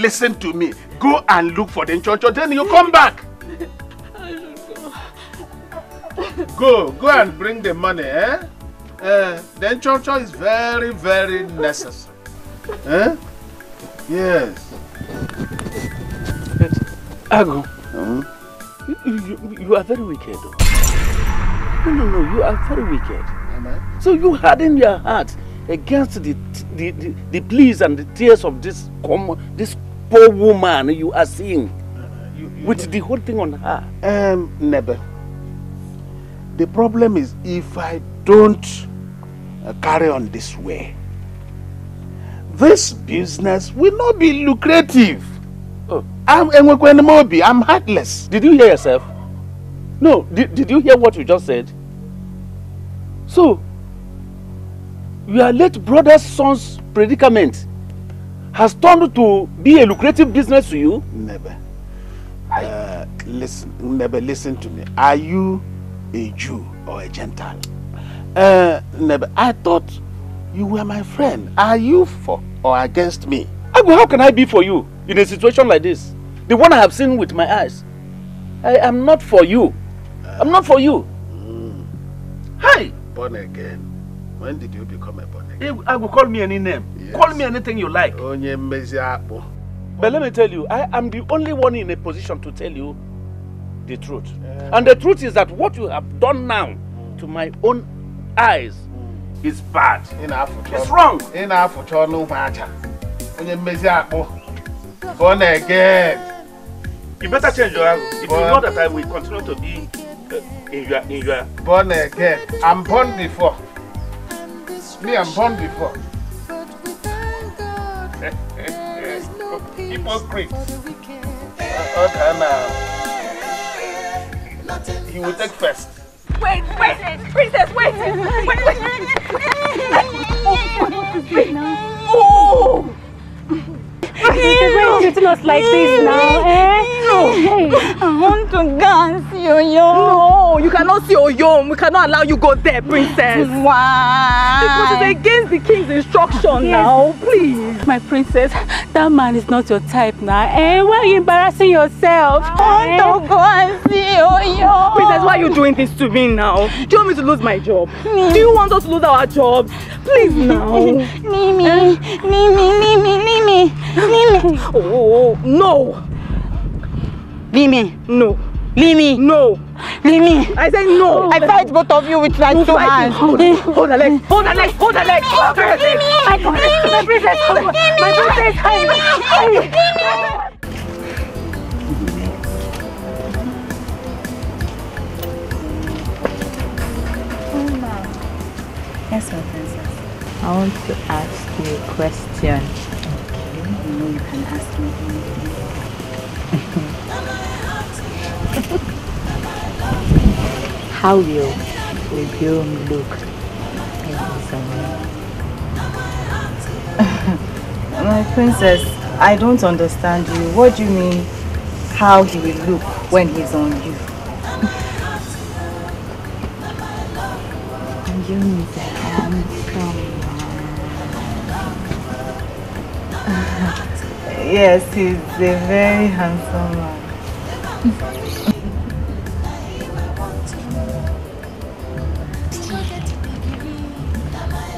listen to me. Go and look for the inchoncho. Then you come back. Go, go and bring the money. Eh? Uh, the inchoncho is very, very necessary. Eh? Yes. Agu, mm-hmm. you, you, you are very wicked. No, no, no, you are very wicked. Amen. So you harden your heart against the the, the, the pleas and the tears of this common, this poor woman you are seeing uh, you, you with don't... the whole thing on her. Um, never. The problem is if I don't uh, carry on this way, this business will not be lucrative. Oh. I'm Enwekwenemobi. I'm heartless. Did you hear yourself? No. Did, did you hear what you just said? So, your late brother's son's predicament has turned to be a lucrative business to you? Never. Uh, listen, Never, listen to me. Are you a Jew or a Gentile? Uh, Never. I thought you were my friend. Are you for or against me? Agu, how can I be for you in a situation like this? The one I have seen with my eyes. I am not for you. Uh, I'm not for you. Mm. Hi. Born again. When did you become a born again? Hey, Agu, call me any name. Yes. Call me anything you like. But let me tell you, I am the only one in a position to tell you the truth. Uh, and the truth is that what you have done now to my own eyes, it's bad. It's wrong. Born again. You better change your angle. If you know that I will continue to be uh, in your in your born again. I'm born before. Me, I'm born before. Hypocrite. He will take first. Wait, wait, princess, wait, wait, wait, wait, wait, oh, princess, why are you treating us like this now, eh? No, hey. I want to dance, Yo-Yo. No, you cannot see Yo-Yo. We cannot allow you go there, princess. Why? Because it's against the king's instruction. Yes. Now, please. My princess, that man is not your type now, eh? Why are you embarrassing yourself? I want to go and see Yo-Yo. Princess, why are you doing this to me now? Do you want me to lose my job? Mm. Do you want us to lose our jobs? Please now. Mimi, eh? Mimi, Mimi, Mimi, Mimi. Oh, no. Leave me. No. Leave me. No. Leave me. I say no. I fight both of you with my two hands. Hold her leg. Hold her leg. Hold her leg. Hold her leg. My princess. My princess. My princess. My princess. Yes, my princess. I want to ask you a question. Okay. I know you can ask me anything. How will the film look? My princess, I don't understand you. What do you mean how he will look when he's on you? You need to come from. Yes, he's a very handsome man.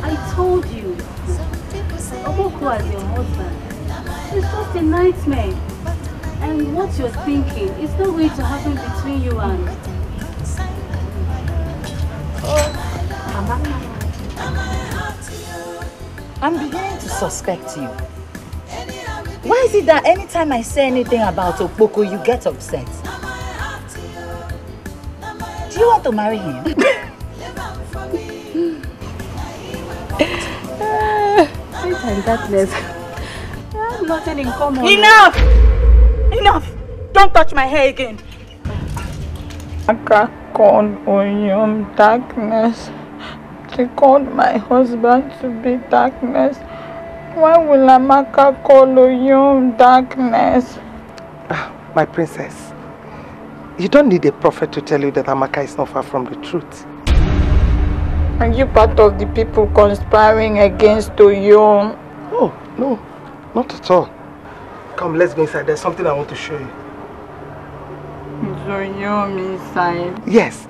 I told you, Oboku was your husband. It's just a nightmare. And what you're thinking is not going to happen between you and... Oh, Mama. I'm beginning to suspect you. Why is it that anytime I say anything about Opoku, you get upset? Do you want to marry him? And that left. I have nothing in common. Enough! Enough! Don't touch my hair again. I cracked on Oyom darkness. She called my husband to be darkness. Why will Amaka call Oyom darkness? Ah, my princess, you don't need a prophet to tell you that Amaka is not far from the truth. Are you part of the people conspiring against Oyom? Oh, no, not at all. Come, let's go inside. There's something I want to show you. Is Oyom inside? Yes,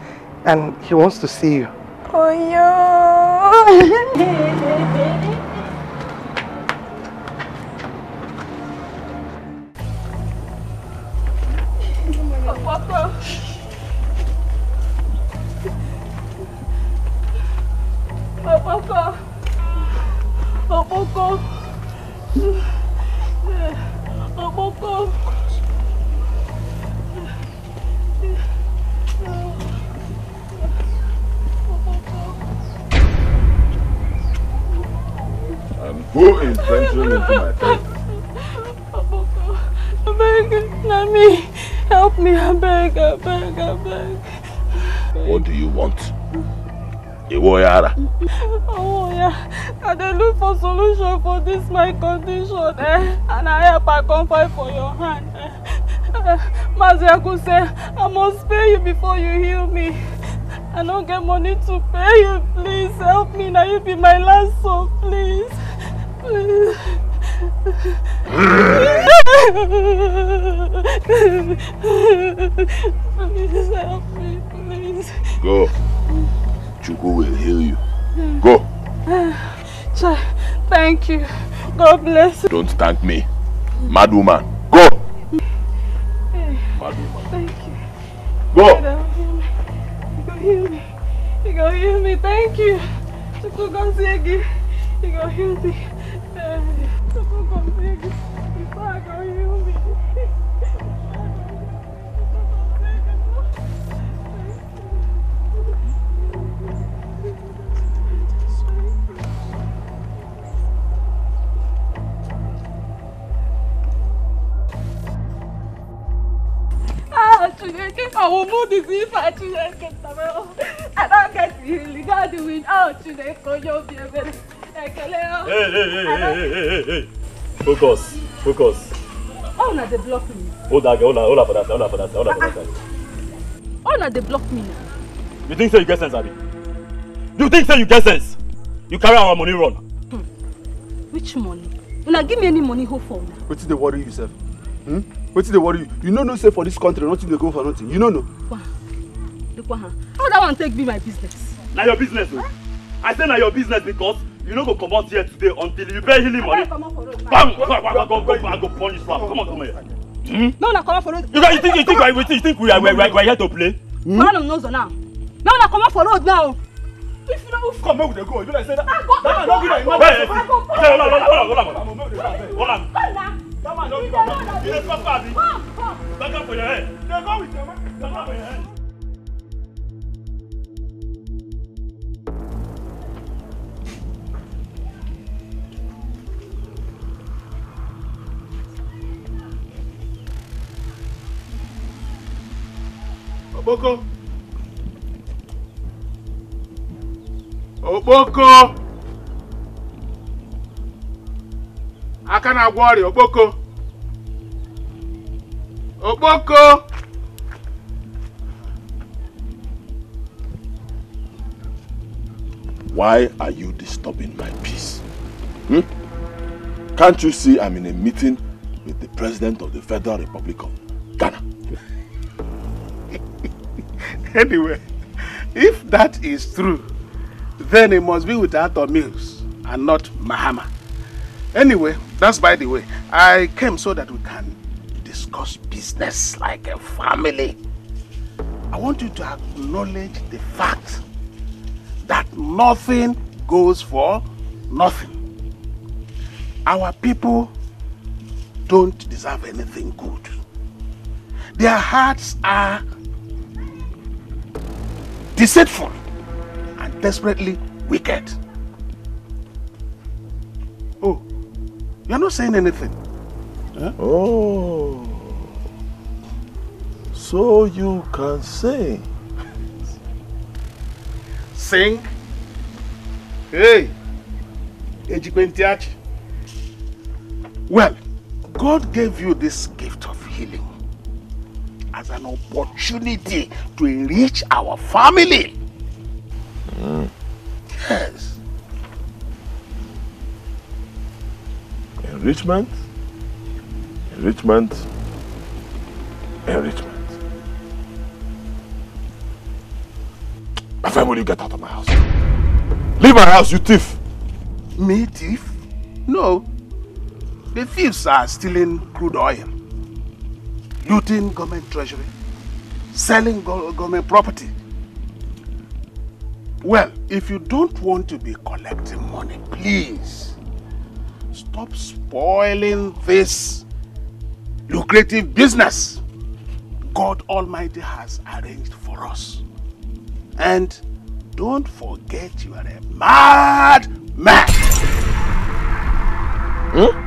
and he wants to see you. Oyom! Opoku! Opoku! Opoku! And who is venturing into my face? Opoku! I beg, Nami! Help me! I beg, I beg, I beg! What do you want? Iwoyara. Oh yeah, I dey look for solution for this my condition, eh? And I help I come fight for your hand. Eh? Maziaku say I must pay you before you heal me. I don't get money to pay you. Please help me. Now you be my last soul, please, please. Please help me, please. Go. Chukwu will heal you. Go. Thank you. God bless you. Don't thank me. Mad woman. Go. Mad woman. Thank you. Go. You go heal me. You go heal me. Thank you. Chukwu Gonsegi. You go heal me. Chukwu Gonsegi. Before go heal me. I will move this if I children get tomorrow. I don't get illegal to win out today for your baby. Hey, hey, hey, hey, focus, focus. Oh, now they block me. Hold on, hold on, hold on for that, hold on for that, hold on for that. Oh, now they block me. You think so you get sense, Abby? You think so you get sense? You carry our money run. Hmm. Which money? You not give me any money, hope for me. What's the worry yourself? Hmm? Wait till they worry you. You know no say for this country, nothing they go for nothing. You know no. Look what, how that one take be my business? Now your business, huh? I say now your business because you no go come out here today until you pay healing money. Bam! Bam! Go, go, go, go, go, go punish slap. Come on, come here. Hmm? No, no, come out for road. You guys think you think we you think we are we are here to play? Man of knows now. Now no come out for road now. If you don't come out, they go. You like say that? That no good. Hey, hold on, hold on, hold on. Come on, don't come back. You don't come back. Back up for your head. They go with your man. Back up for your head. Okpoko. Okpoko. I cannot worry, Okpoko. Okpoko. Why are you disturbing my peace? Hmm? Can't you see I'm in a meeting with the President of the Federal Republic of Ghana? Anyway, if that is true, then it must be with Arthur Mills and not Mahama. Anyway, that's by the way. I came so that we can discuss business like a family. I want you to acknowledge the fact that nothing goes for nothing. Our people don't deserve anything good. Their hearts are deceitful and desperately wicked. Oh, you're not saying anything. Huh? Oh, so you can sing. Sing? Hey, Ejikwentiachi. Well, God gave you this gift of healing as an opportunity to enrich our family. Mm. Yes. Enrichment, enrichment, enrichment. My friend, will you get out of my house? Leave my house, you thief! Me, thief? No. The thieves are stealing crude oil, looting government treasury, selling go government property. Well, if you don't want to be collecting money, please stop spoiling this lucrative business God Almighty has arranged for us. And don't forget you are a mad man. Hmm?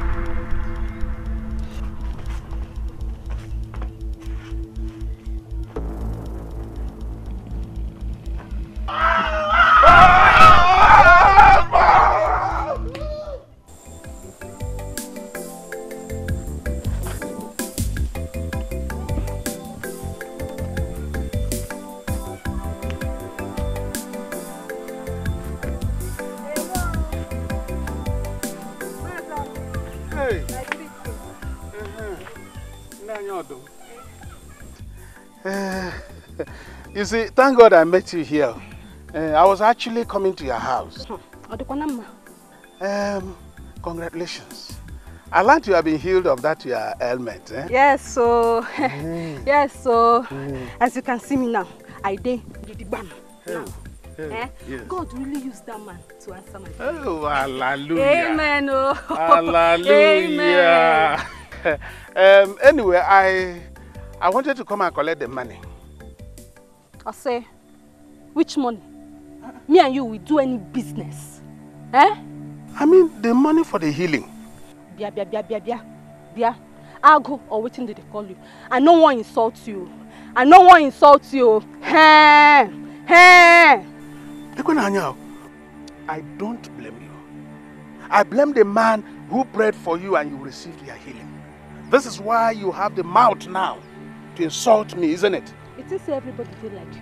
You see, thank God I met you here. Uh, I was actually coming to your house. Um, congratulations. I learned you have been healed of that your ailment. Eh? Yes, so mm. yes, so mm. as you can see me now, I did the bam. Now, hey, eh? Yes. God really used that man to answer my prayer. Oh, hallelujah! Amen. Oh, hallelujah! Amen. um, anyway, I I wanted to come and collect the money. I say, which money? Uh, Me and you will do any business. Eh? I mean, the money for the healing. Bia, bia, bia, bia, bia. Bia. I'll go or waiting did they call you. And no one insults you. And no one insults you. Hey! Hey! I don't blame you. I blame the man who prayed for you and you received your healing. This is why you have the mouth now to insult me, isn't it? It is everybody they like you.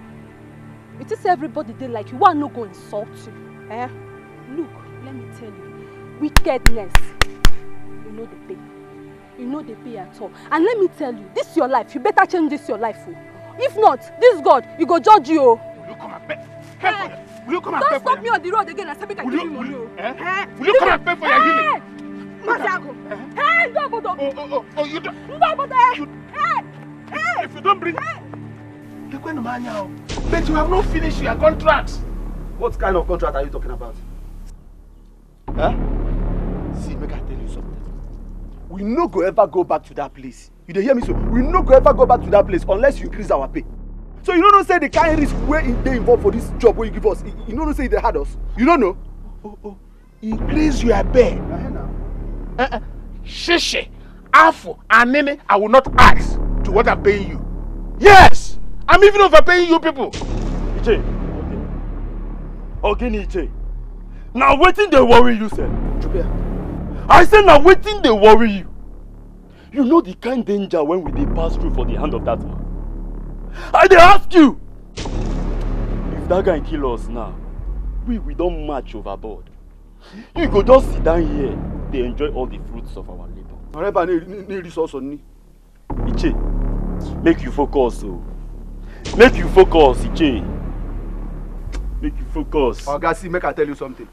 It is everybody they like you. Why not go insult you? Eh? Look, let me tell you. Wickedness. You know they pay. You know they pay at all. And let me tell you, this is your life. You better change this your life. Oh. If not, this God, you go judge you. Will you come and pay? Pay for it. Will you come and pay for it? Don't stop me on the road again and say make I give you money. Will you come and pay for your healing? Masago. Hey, don't go down. Oh, oh, oh, oh, you don't. Don't go down. Hey, hey. If you don't bring. But you have not finished your contract. What kind of contract are you talking about? Huh? See, make I tell you something. We no go ever go back to that place. You dey hear me so? We no go ever go back to that place unless you increase our pay. So you don't know say the kind risk where they involved for this job where you give us. You don't know say they had us. You don't know? Oh, oh, oh. Increase your pay. Uh, uh, Shishi, Afo, and Nene, I will not ask to what I'm paying you. Yes! I'm even overpaying you people. Iche, okay. Ogini Iche. Now waiting they worry you, sir. I said now waiting they worry you. You know the kind danger when we they pass through for the hand of that man. I they ask you. If that guy kill us now, we, we don't march overboard. You go just sit down here. They enjoy all the fruits of our labor. However, need resource on me. Iche, make you focus. Oh. Make you focus, Iche. Make you focus. Ogasi, make I tell you something.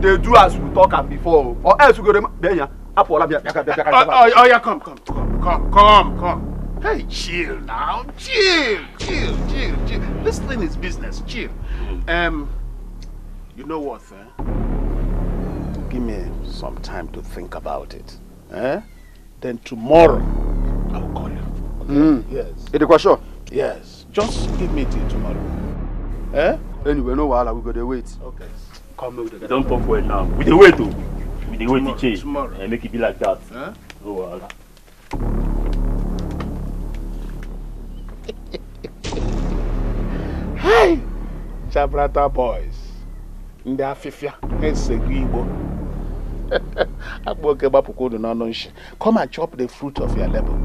They do as we talk and before, or else we go to Benya. Oh yeah, come, come, come, come, come, come. Hey, chill now, chill, chill, chill, chill. This thing is business, chill. Um, you know what, eh? Give me some time to think about it. Eh? Then tomorrow, I will call you. Okay? Mm. Yes. It is sure. Yes. Just give me till tomorrow. Eh? Anyway, no while we go to wait. Okay. Come with the. Don't talk well now. We the wait too. We the wait to change. Tomorrow. And make it be like that. Huh? No while. Hey, Chabrata boys. Ndafifia. Esegwibo. Come and chop the fruit of your labor.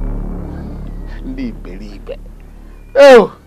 Oh!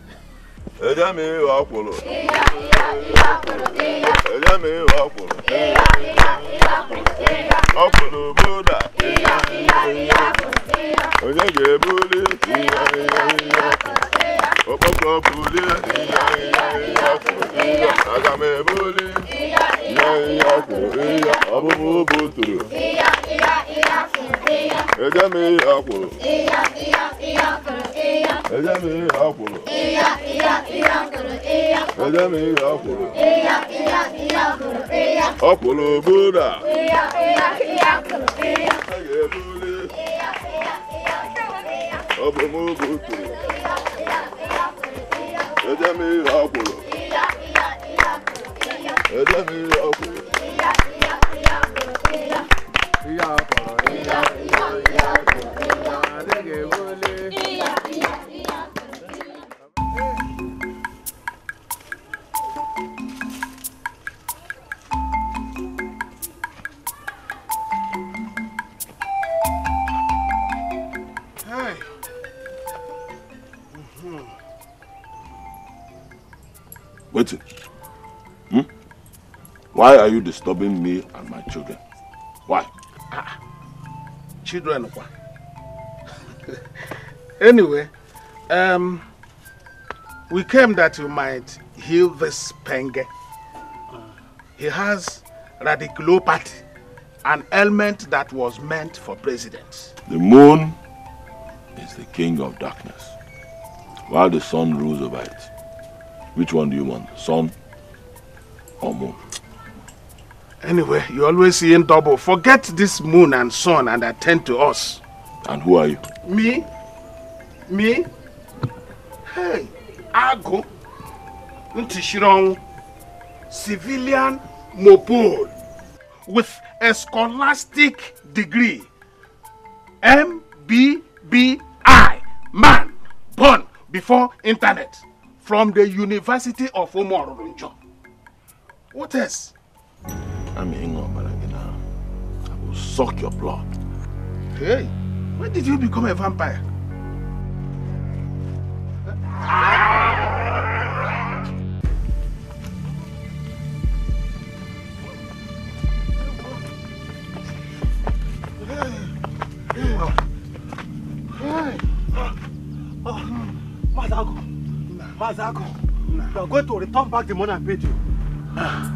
Why are you disturbing me and my children? Why? Ah, children, why? Anyway, um, we came that you might heal this Penge. He has radiculopathy, an ailment that was meant for presidents. The moon is the king of darkness, while the sun rules over it. Which one do you want, sun or moon? Anyway, you're always seeing double. Forget this moon and sun and attend to us. And who are you? Me? Me? Hey, Ago. Ntishirong. Civilian Mopol. With a scholastic degree. M B B I. Man. Born before internet. From the University of Omororunjo. What else? I'm hanging up, Marangina. I will suck your blood. Hey, when did you become a vampire? Mazago, Mazago, you are going to return back the money I paid you.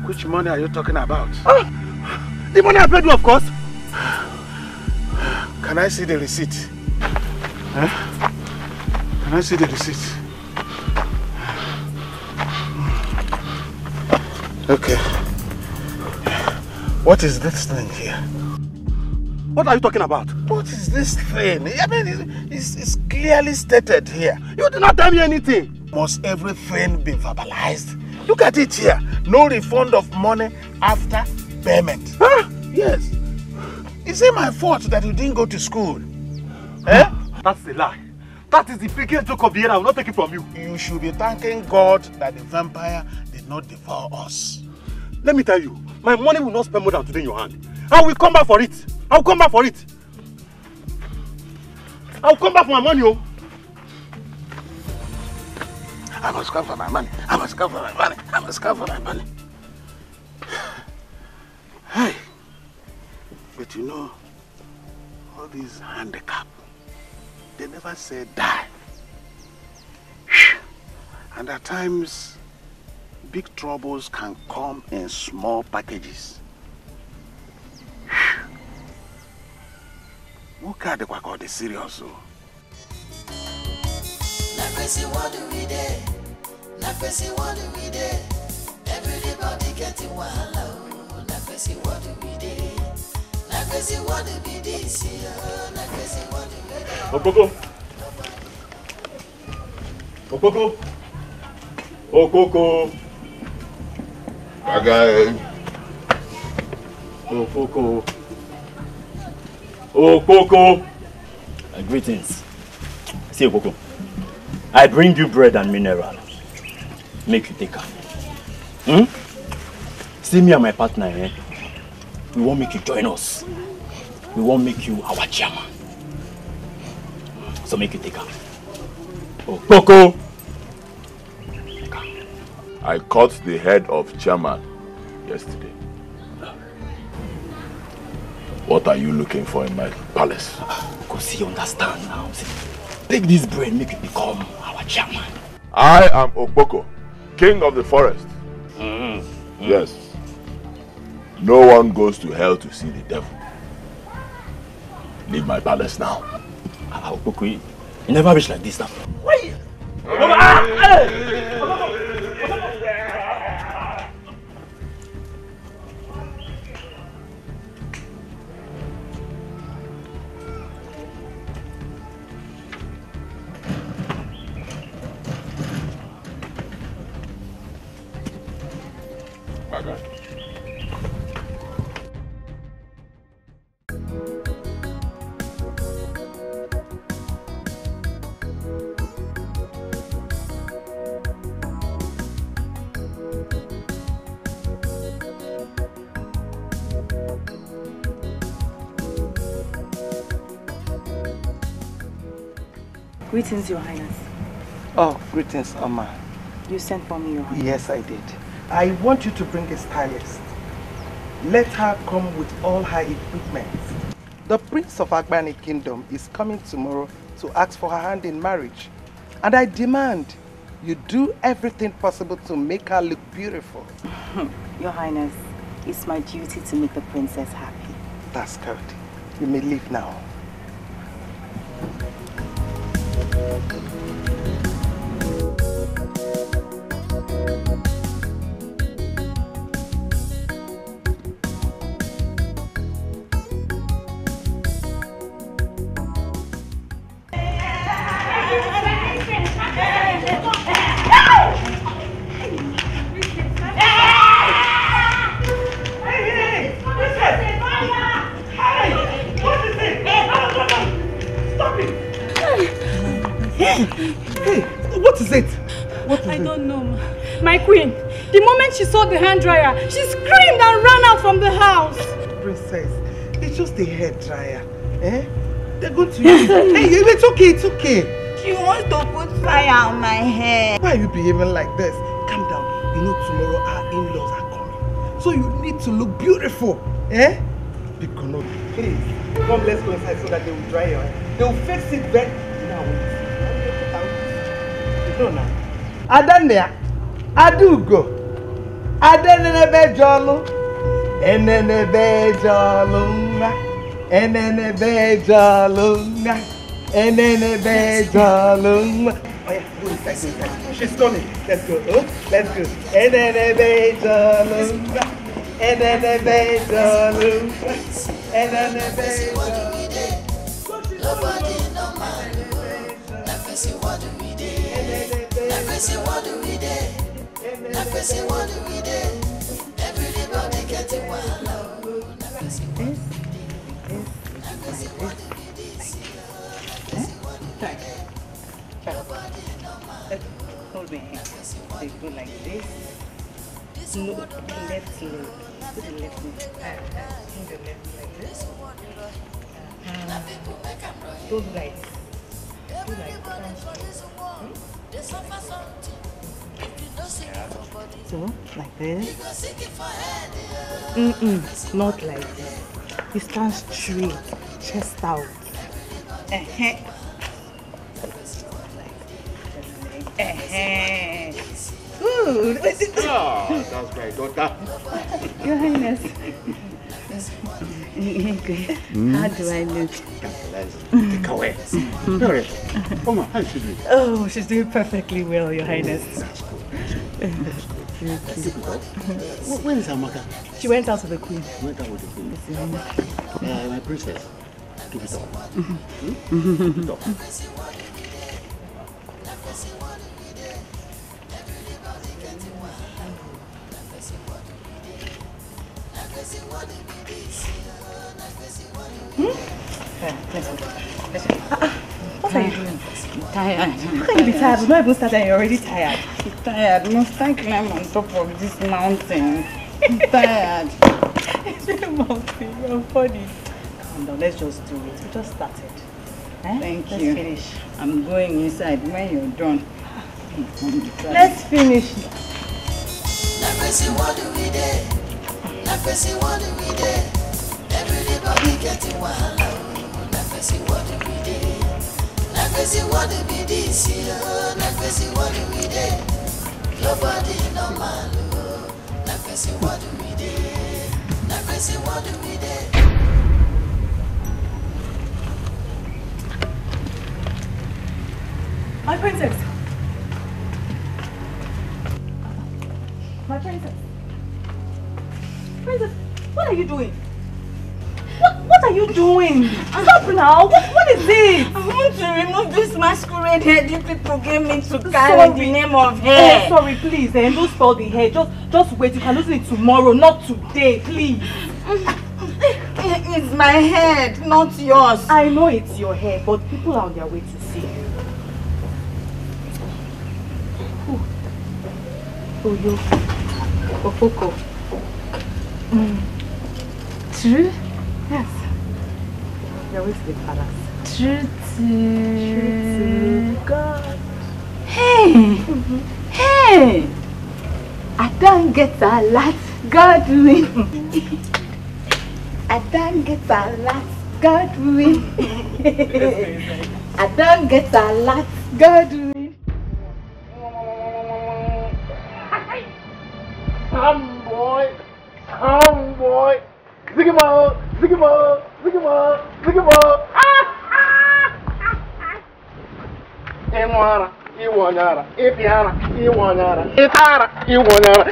Which money are you talking about? Ah, the money I paid you, of course. Can I see the receipt? Huh? Can I see the receipt? Okay. What is this thing here? What are you talking about? What is this thing? I mean, it's, it's clearly stated here. You did not tell me anything. Must everything be verbalized? Look at it here. No refund of money after payment. Huh? Yes. Is it my fault that you didn't go to school? Eh? That's a lie. That is the biggest joke of the year. I will not take it from you. You should be thanking God that the vampire did not devour us. Let me tell you, my money will not spend more than today in your hand. I will come back for it. I will come back for it. I will come back for my money, oh. I must come for my money. I must come for my money. I must come for my money. Hey, but you know, all these handicap, they never say die. And at times, big troubles can come in small packages. Look at the quack or the serious. Nafesi, what do we do? Nafesi, what do we do? Everybody getting wahala. Nafesi, what do we do? Nafesi, what do we do? Nafesi, what do we do? Okoko. Okoko. Okoko. Again. Okoko. Okoko. Uh, greetings. See Okoko. I bring you bread and mineral. Make you take her. Hmm? See me and my partner, eh? We won't make you join us. We won't make you our chairman. So make you take her. Oh, Coco! Take her. I caught the head of chairman yesterday. What are you looking for in my palace? Because you understand now. Take this brain, make it become our chairman. I am Okoko, king of the forest. Mm-hmm. Mm-hmm. Yes. No one goes to hell to see the devil. Leave my palace now. Ah, Okoko, you never reach like this now. Wait! Greetings, Your Highness. Oh, greetings, Amma. You sent for me, Your Highness. Yes, I did. I want you to bring a stylist. Let her come with all her equipment. The Prince of Agbani Kingdom is coming tomorrow to ask for her hand in marriage. And I demand you do everything possible to make her look beautiful. Your Highness, it's my duty to make the princess happy. That's correct. You may leave now. The hand dryer. She screamed and ran out from the house. Princess, it's just a hair dryer. Eh? They're going to use it. Hey, it's okay, it's okay. She wants to put fire on my hair. Why are you behaving like this? Calm down. You know tomorrow our in-laws are coming. So you need to look beautiful. Eh? Bikono, please. Come, let's go inside so that they will dry your hair. They will fix it very now. No, no. Adania, I do go. Adenebe jolu, enenebe jolunga, enenebe jolunga, enenebe jolunga. Oh yeah, go inside. She's coming. Let's go. Oh, let's go. Enenebe jolunga, enenebe jolunga, enenebe jolunga. Nobody no man. Nafesi, what do we do? Nafesi, what do we do? Nafesi, what do we do? Everybody getting one love. Nafesi, what do we do? Nafesi, what do we do? Nafesi, what do we do? they go like this. No, left leg. Put the left leg. Put the left leg like this. And do right. Do right. Hmm? So, like this. Mm-mm, not like this. He stands straight, chest out. Uh-huh. Uh-huh. Good. Oh, that's my daughter. Your Highness. Mm. How do I look? Take away. Come on, how is she doing? Oh, she's doing perfectly well, Your Highness. That's good. That's good. Where is Amaka? She went out with the queen. She went out with the queen. Yes, uh, my princess. Keep it up. Mm-hmm. Keep it up. What are you doing? I'm tired. How can you be tired? We've not even started and you're already tired. I'm tired. I must I climb on top of this mountain? I'm tired. It's a mountain. You're funny. Calm down. Let's just do it. We just started. Eh? Thank Let's you. Let's finish. I'm going inside. When you're done, let's finish. What do we do? What do we do? Everybody getting wild. What do we do? What do we do? What do we do? Nobody normal. What do we do? What do we do? My princess. My princess. Princess, what are you doing? What what are you doing? Stop now! What what is this? I want to remove this masquerade hair these people gave me to carry the name of hair. Oh, sorry, please, eh? Don't spoil the hair. Just just wait. You can lose it tomorrow, not today, please. It's my head, not yours. I know it's your hair, but people are on their way to see you. Oyo, Okoko. Mm. True? Yes. You're with the palace. True to... True to God. Hey! Mm-hmm. Hey! I don't get a lot. God win. I don't get a lot. God win. I don't get a lot. God win. Some boy, some boy, Zigamo, Zigamo, Zigamo, Zigamo. Iwana, Iwanara, Ipiana, Iwanara, Itara, Iwanara.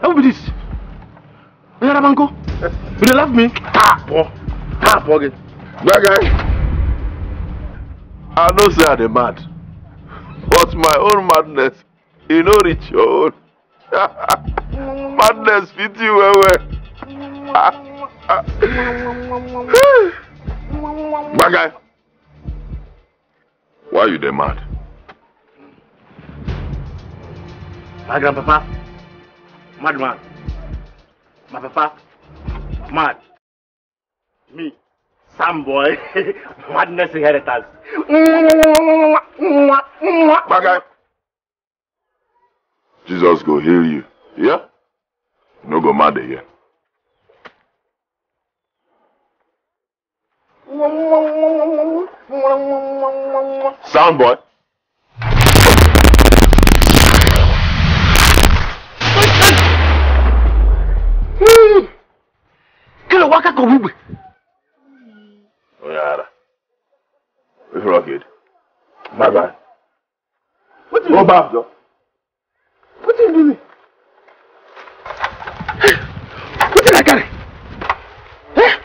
How about this? Where are Banco? Do they love me? Ah, boy. Ah, fuck it. That guy, I know say I dey mad, but my own madness, you know, reach your own. Madness fit you well well. That guy, why you dey mad? My grandpapa, madman. My papa, mad. Me, some boy, madness inheritance. My guy, Jesus go heal you, yeah? No go mad here. Sound boy. Kilo waka kubube. It's rugged. Bye bye. What do you back, though? What do you do? What did I carry? Hey,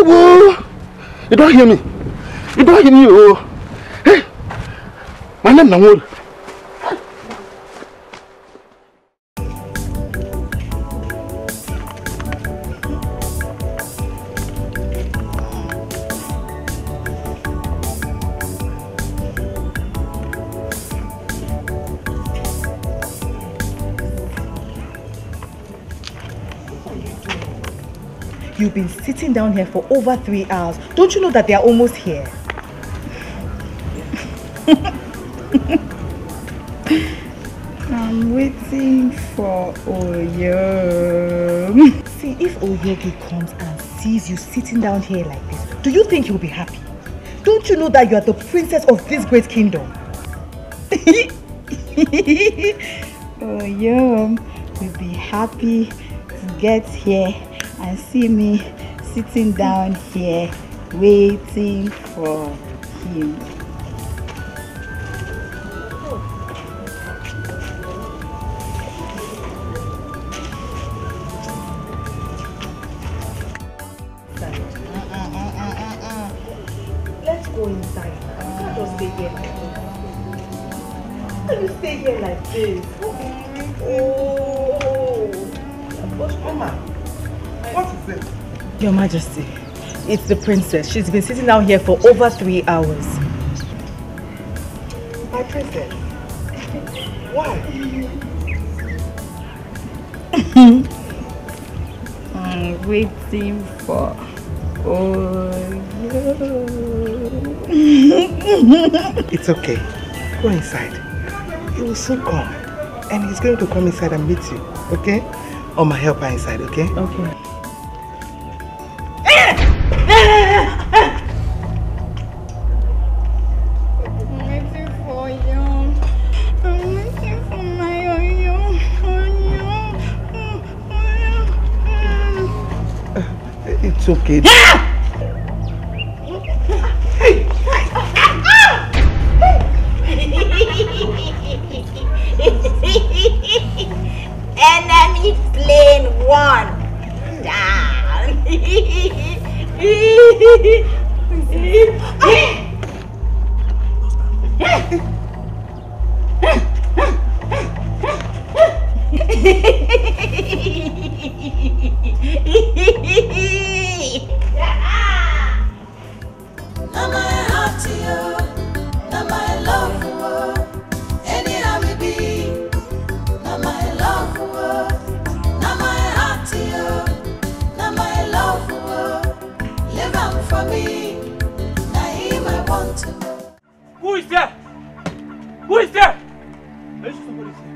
whoa! You don't hear me. You don't hear me, oh. Hey, my name is Namur. You've been sitting down here for over three hours. Don't you know that they are almost here? I'm waiting for Oyo. See, if Oyogi comes and sees you sitting down here like this, do you think he'll be happy? Don't you know that you are the princess of this great kingdom? Oyo will be happy to get here and see me sitting down here waiting for him. Your Majesty, it's the princess. She's been sitting down here for over three hours. My princess? Why? I'm waiting for... Oh, it's okay. Go inside. He will soon come. And he's going to come inside and meet you, okay? Or my helper inside, okay? Okay. It's okay. Ah! Hey! Enemy plane one down. Am I heart to you? Am I love for you? Anyhow we be. Am I love for you? Am I heart to you? Am I love for you? Live on for me. Now him I want to know. Who is there? Who is there? There's somebody there.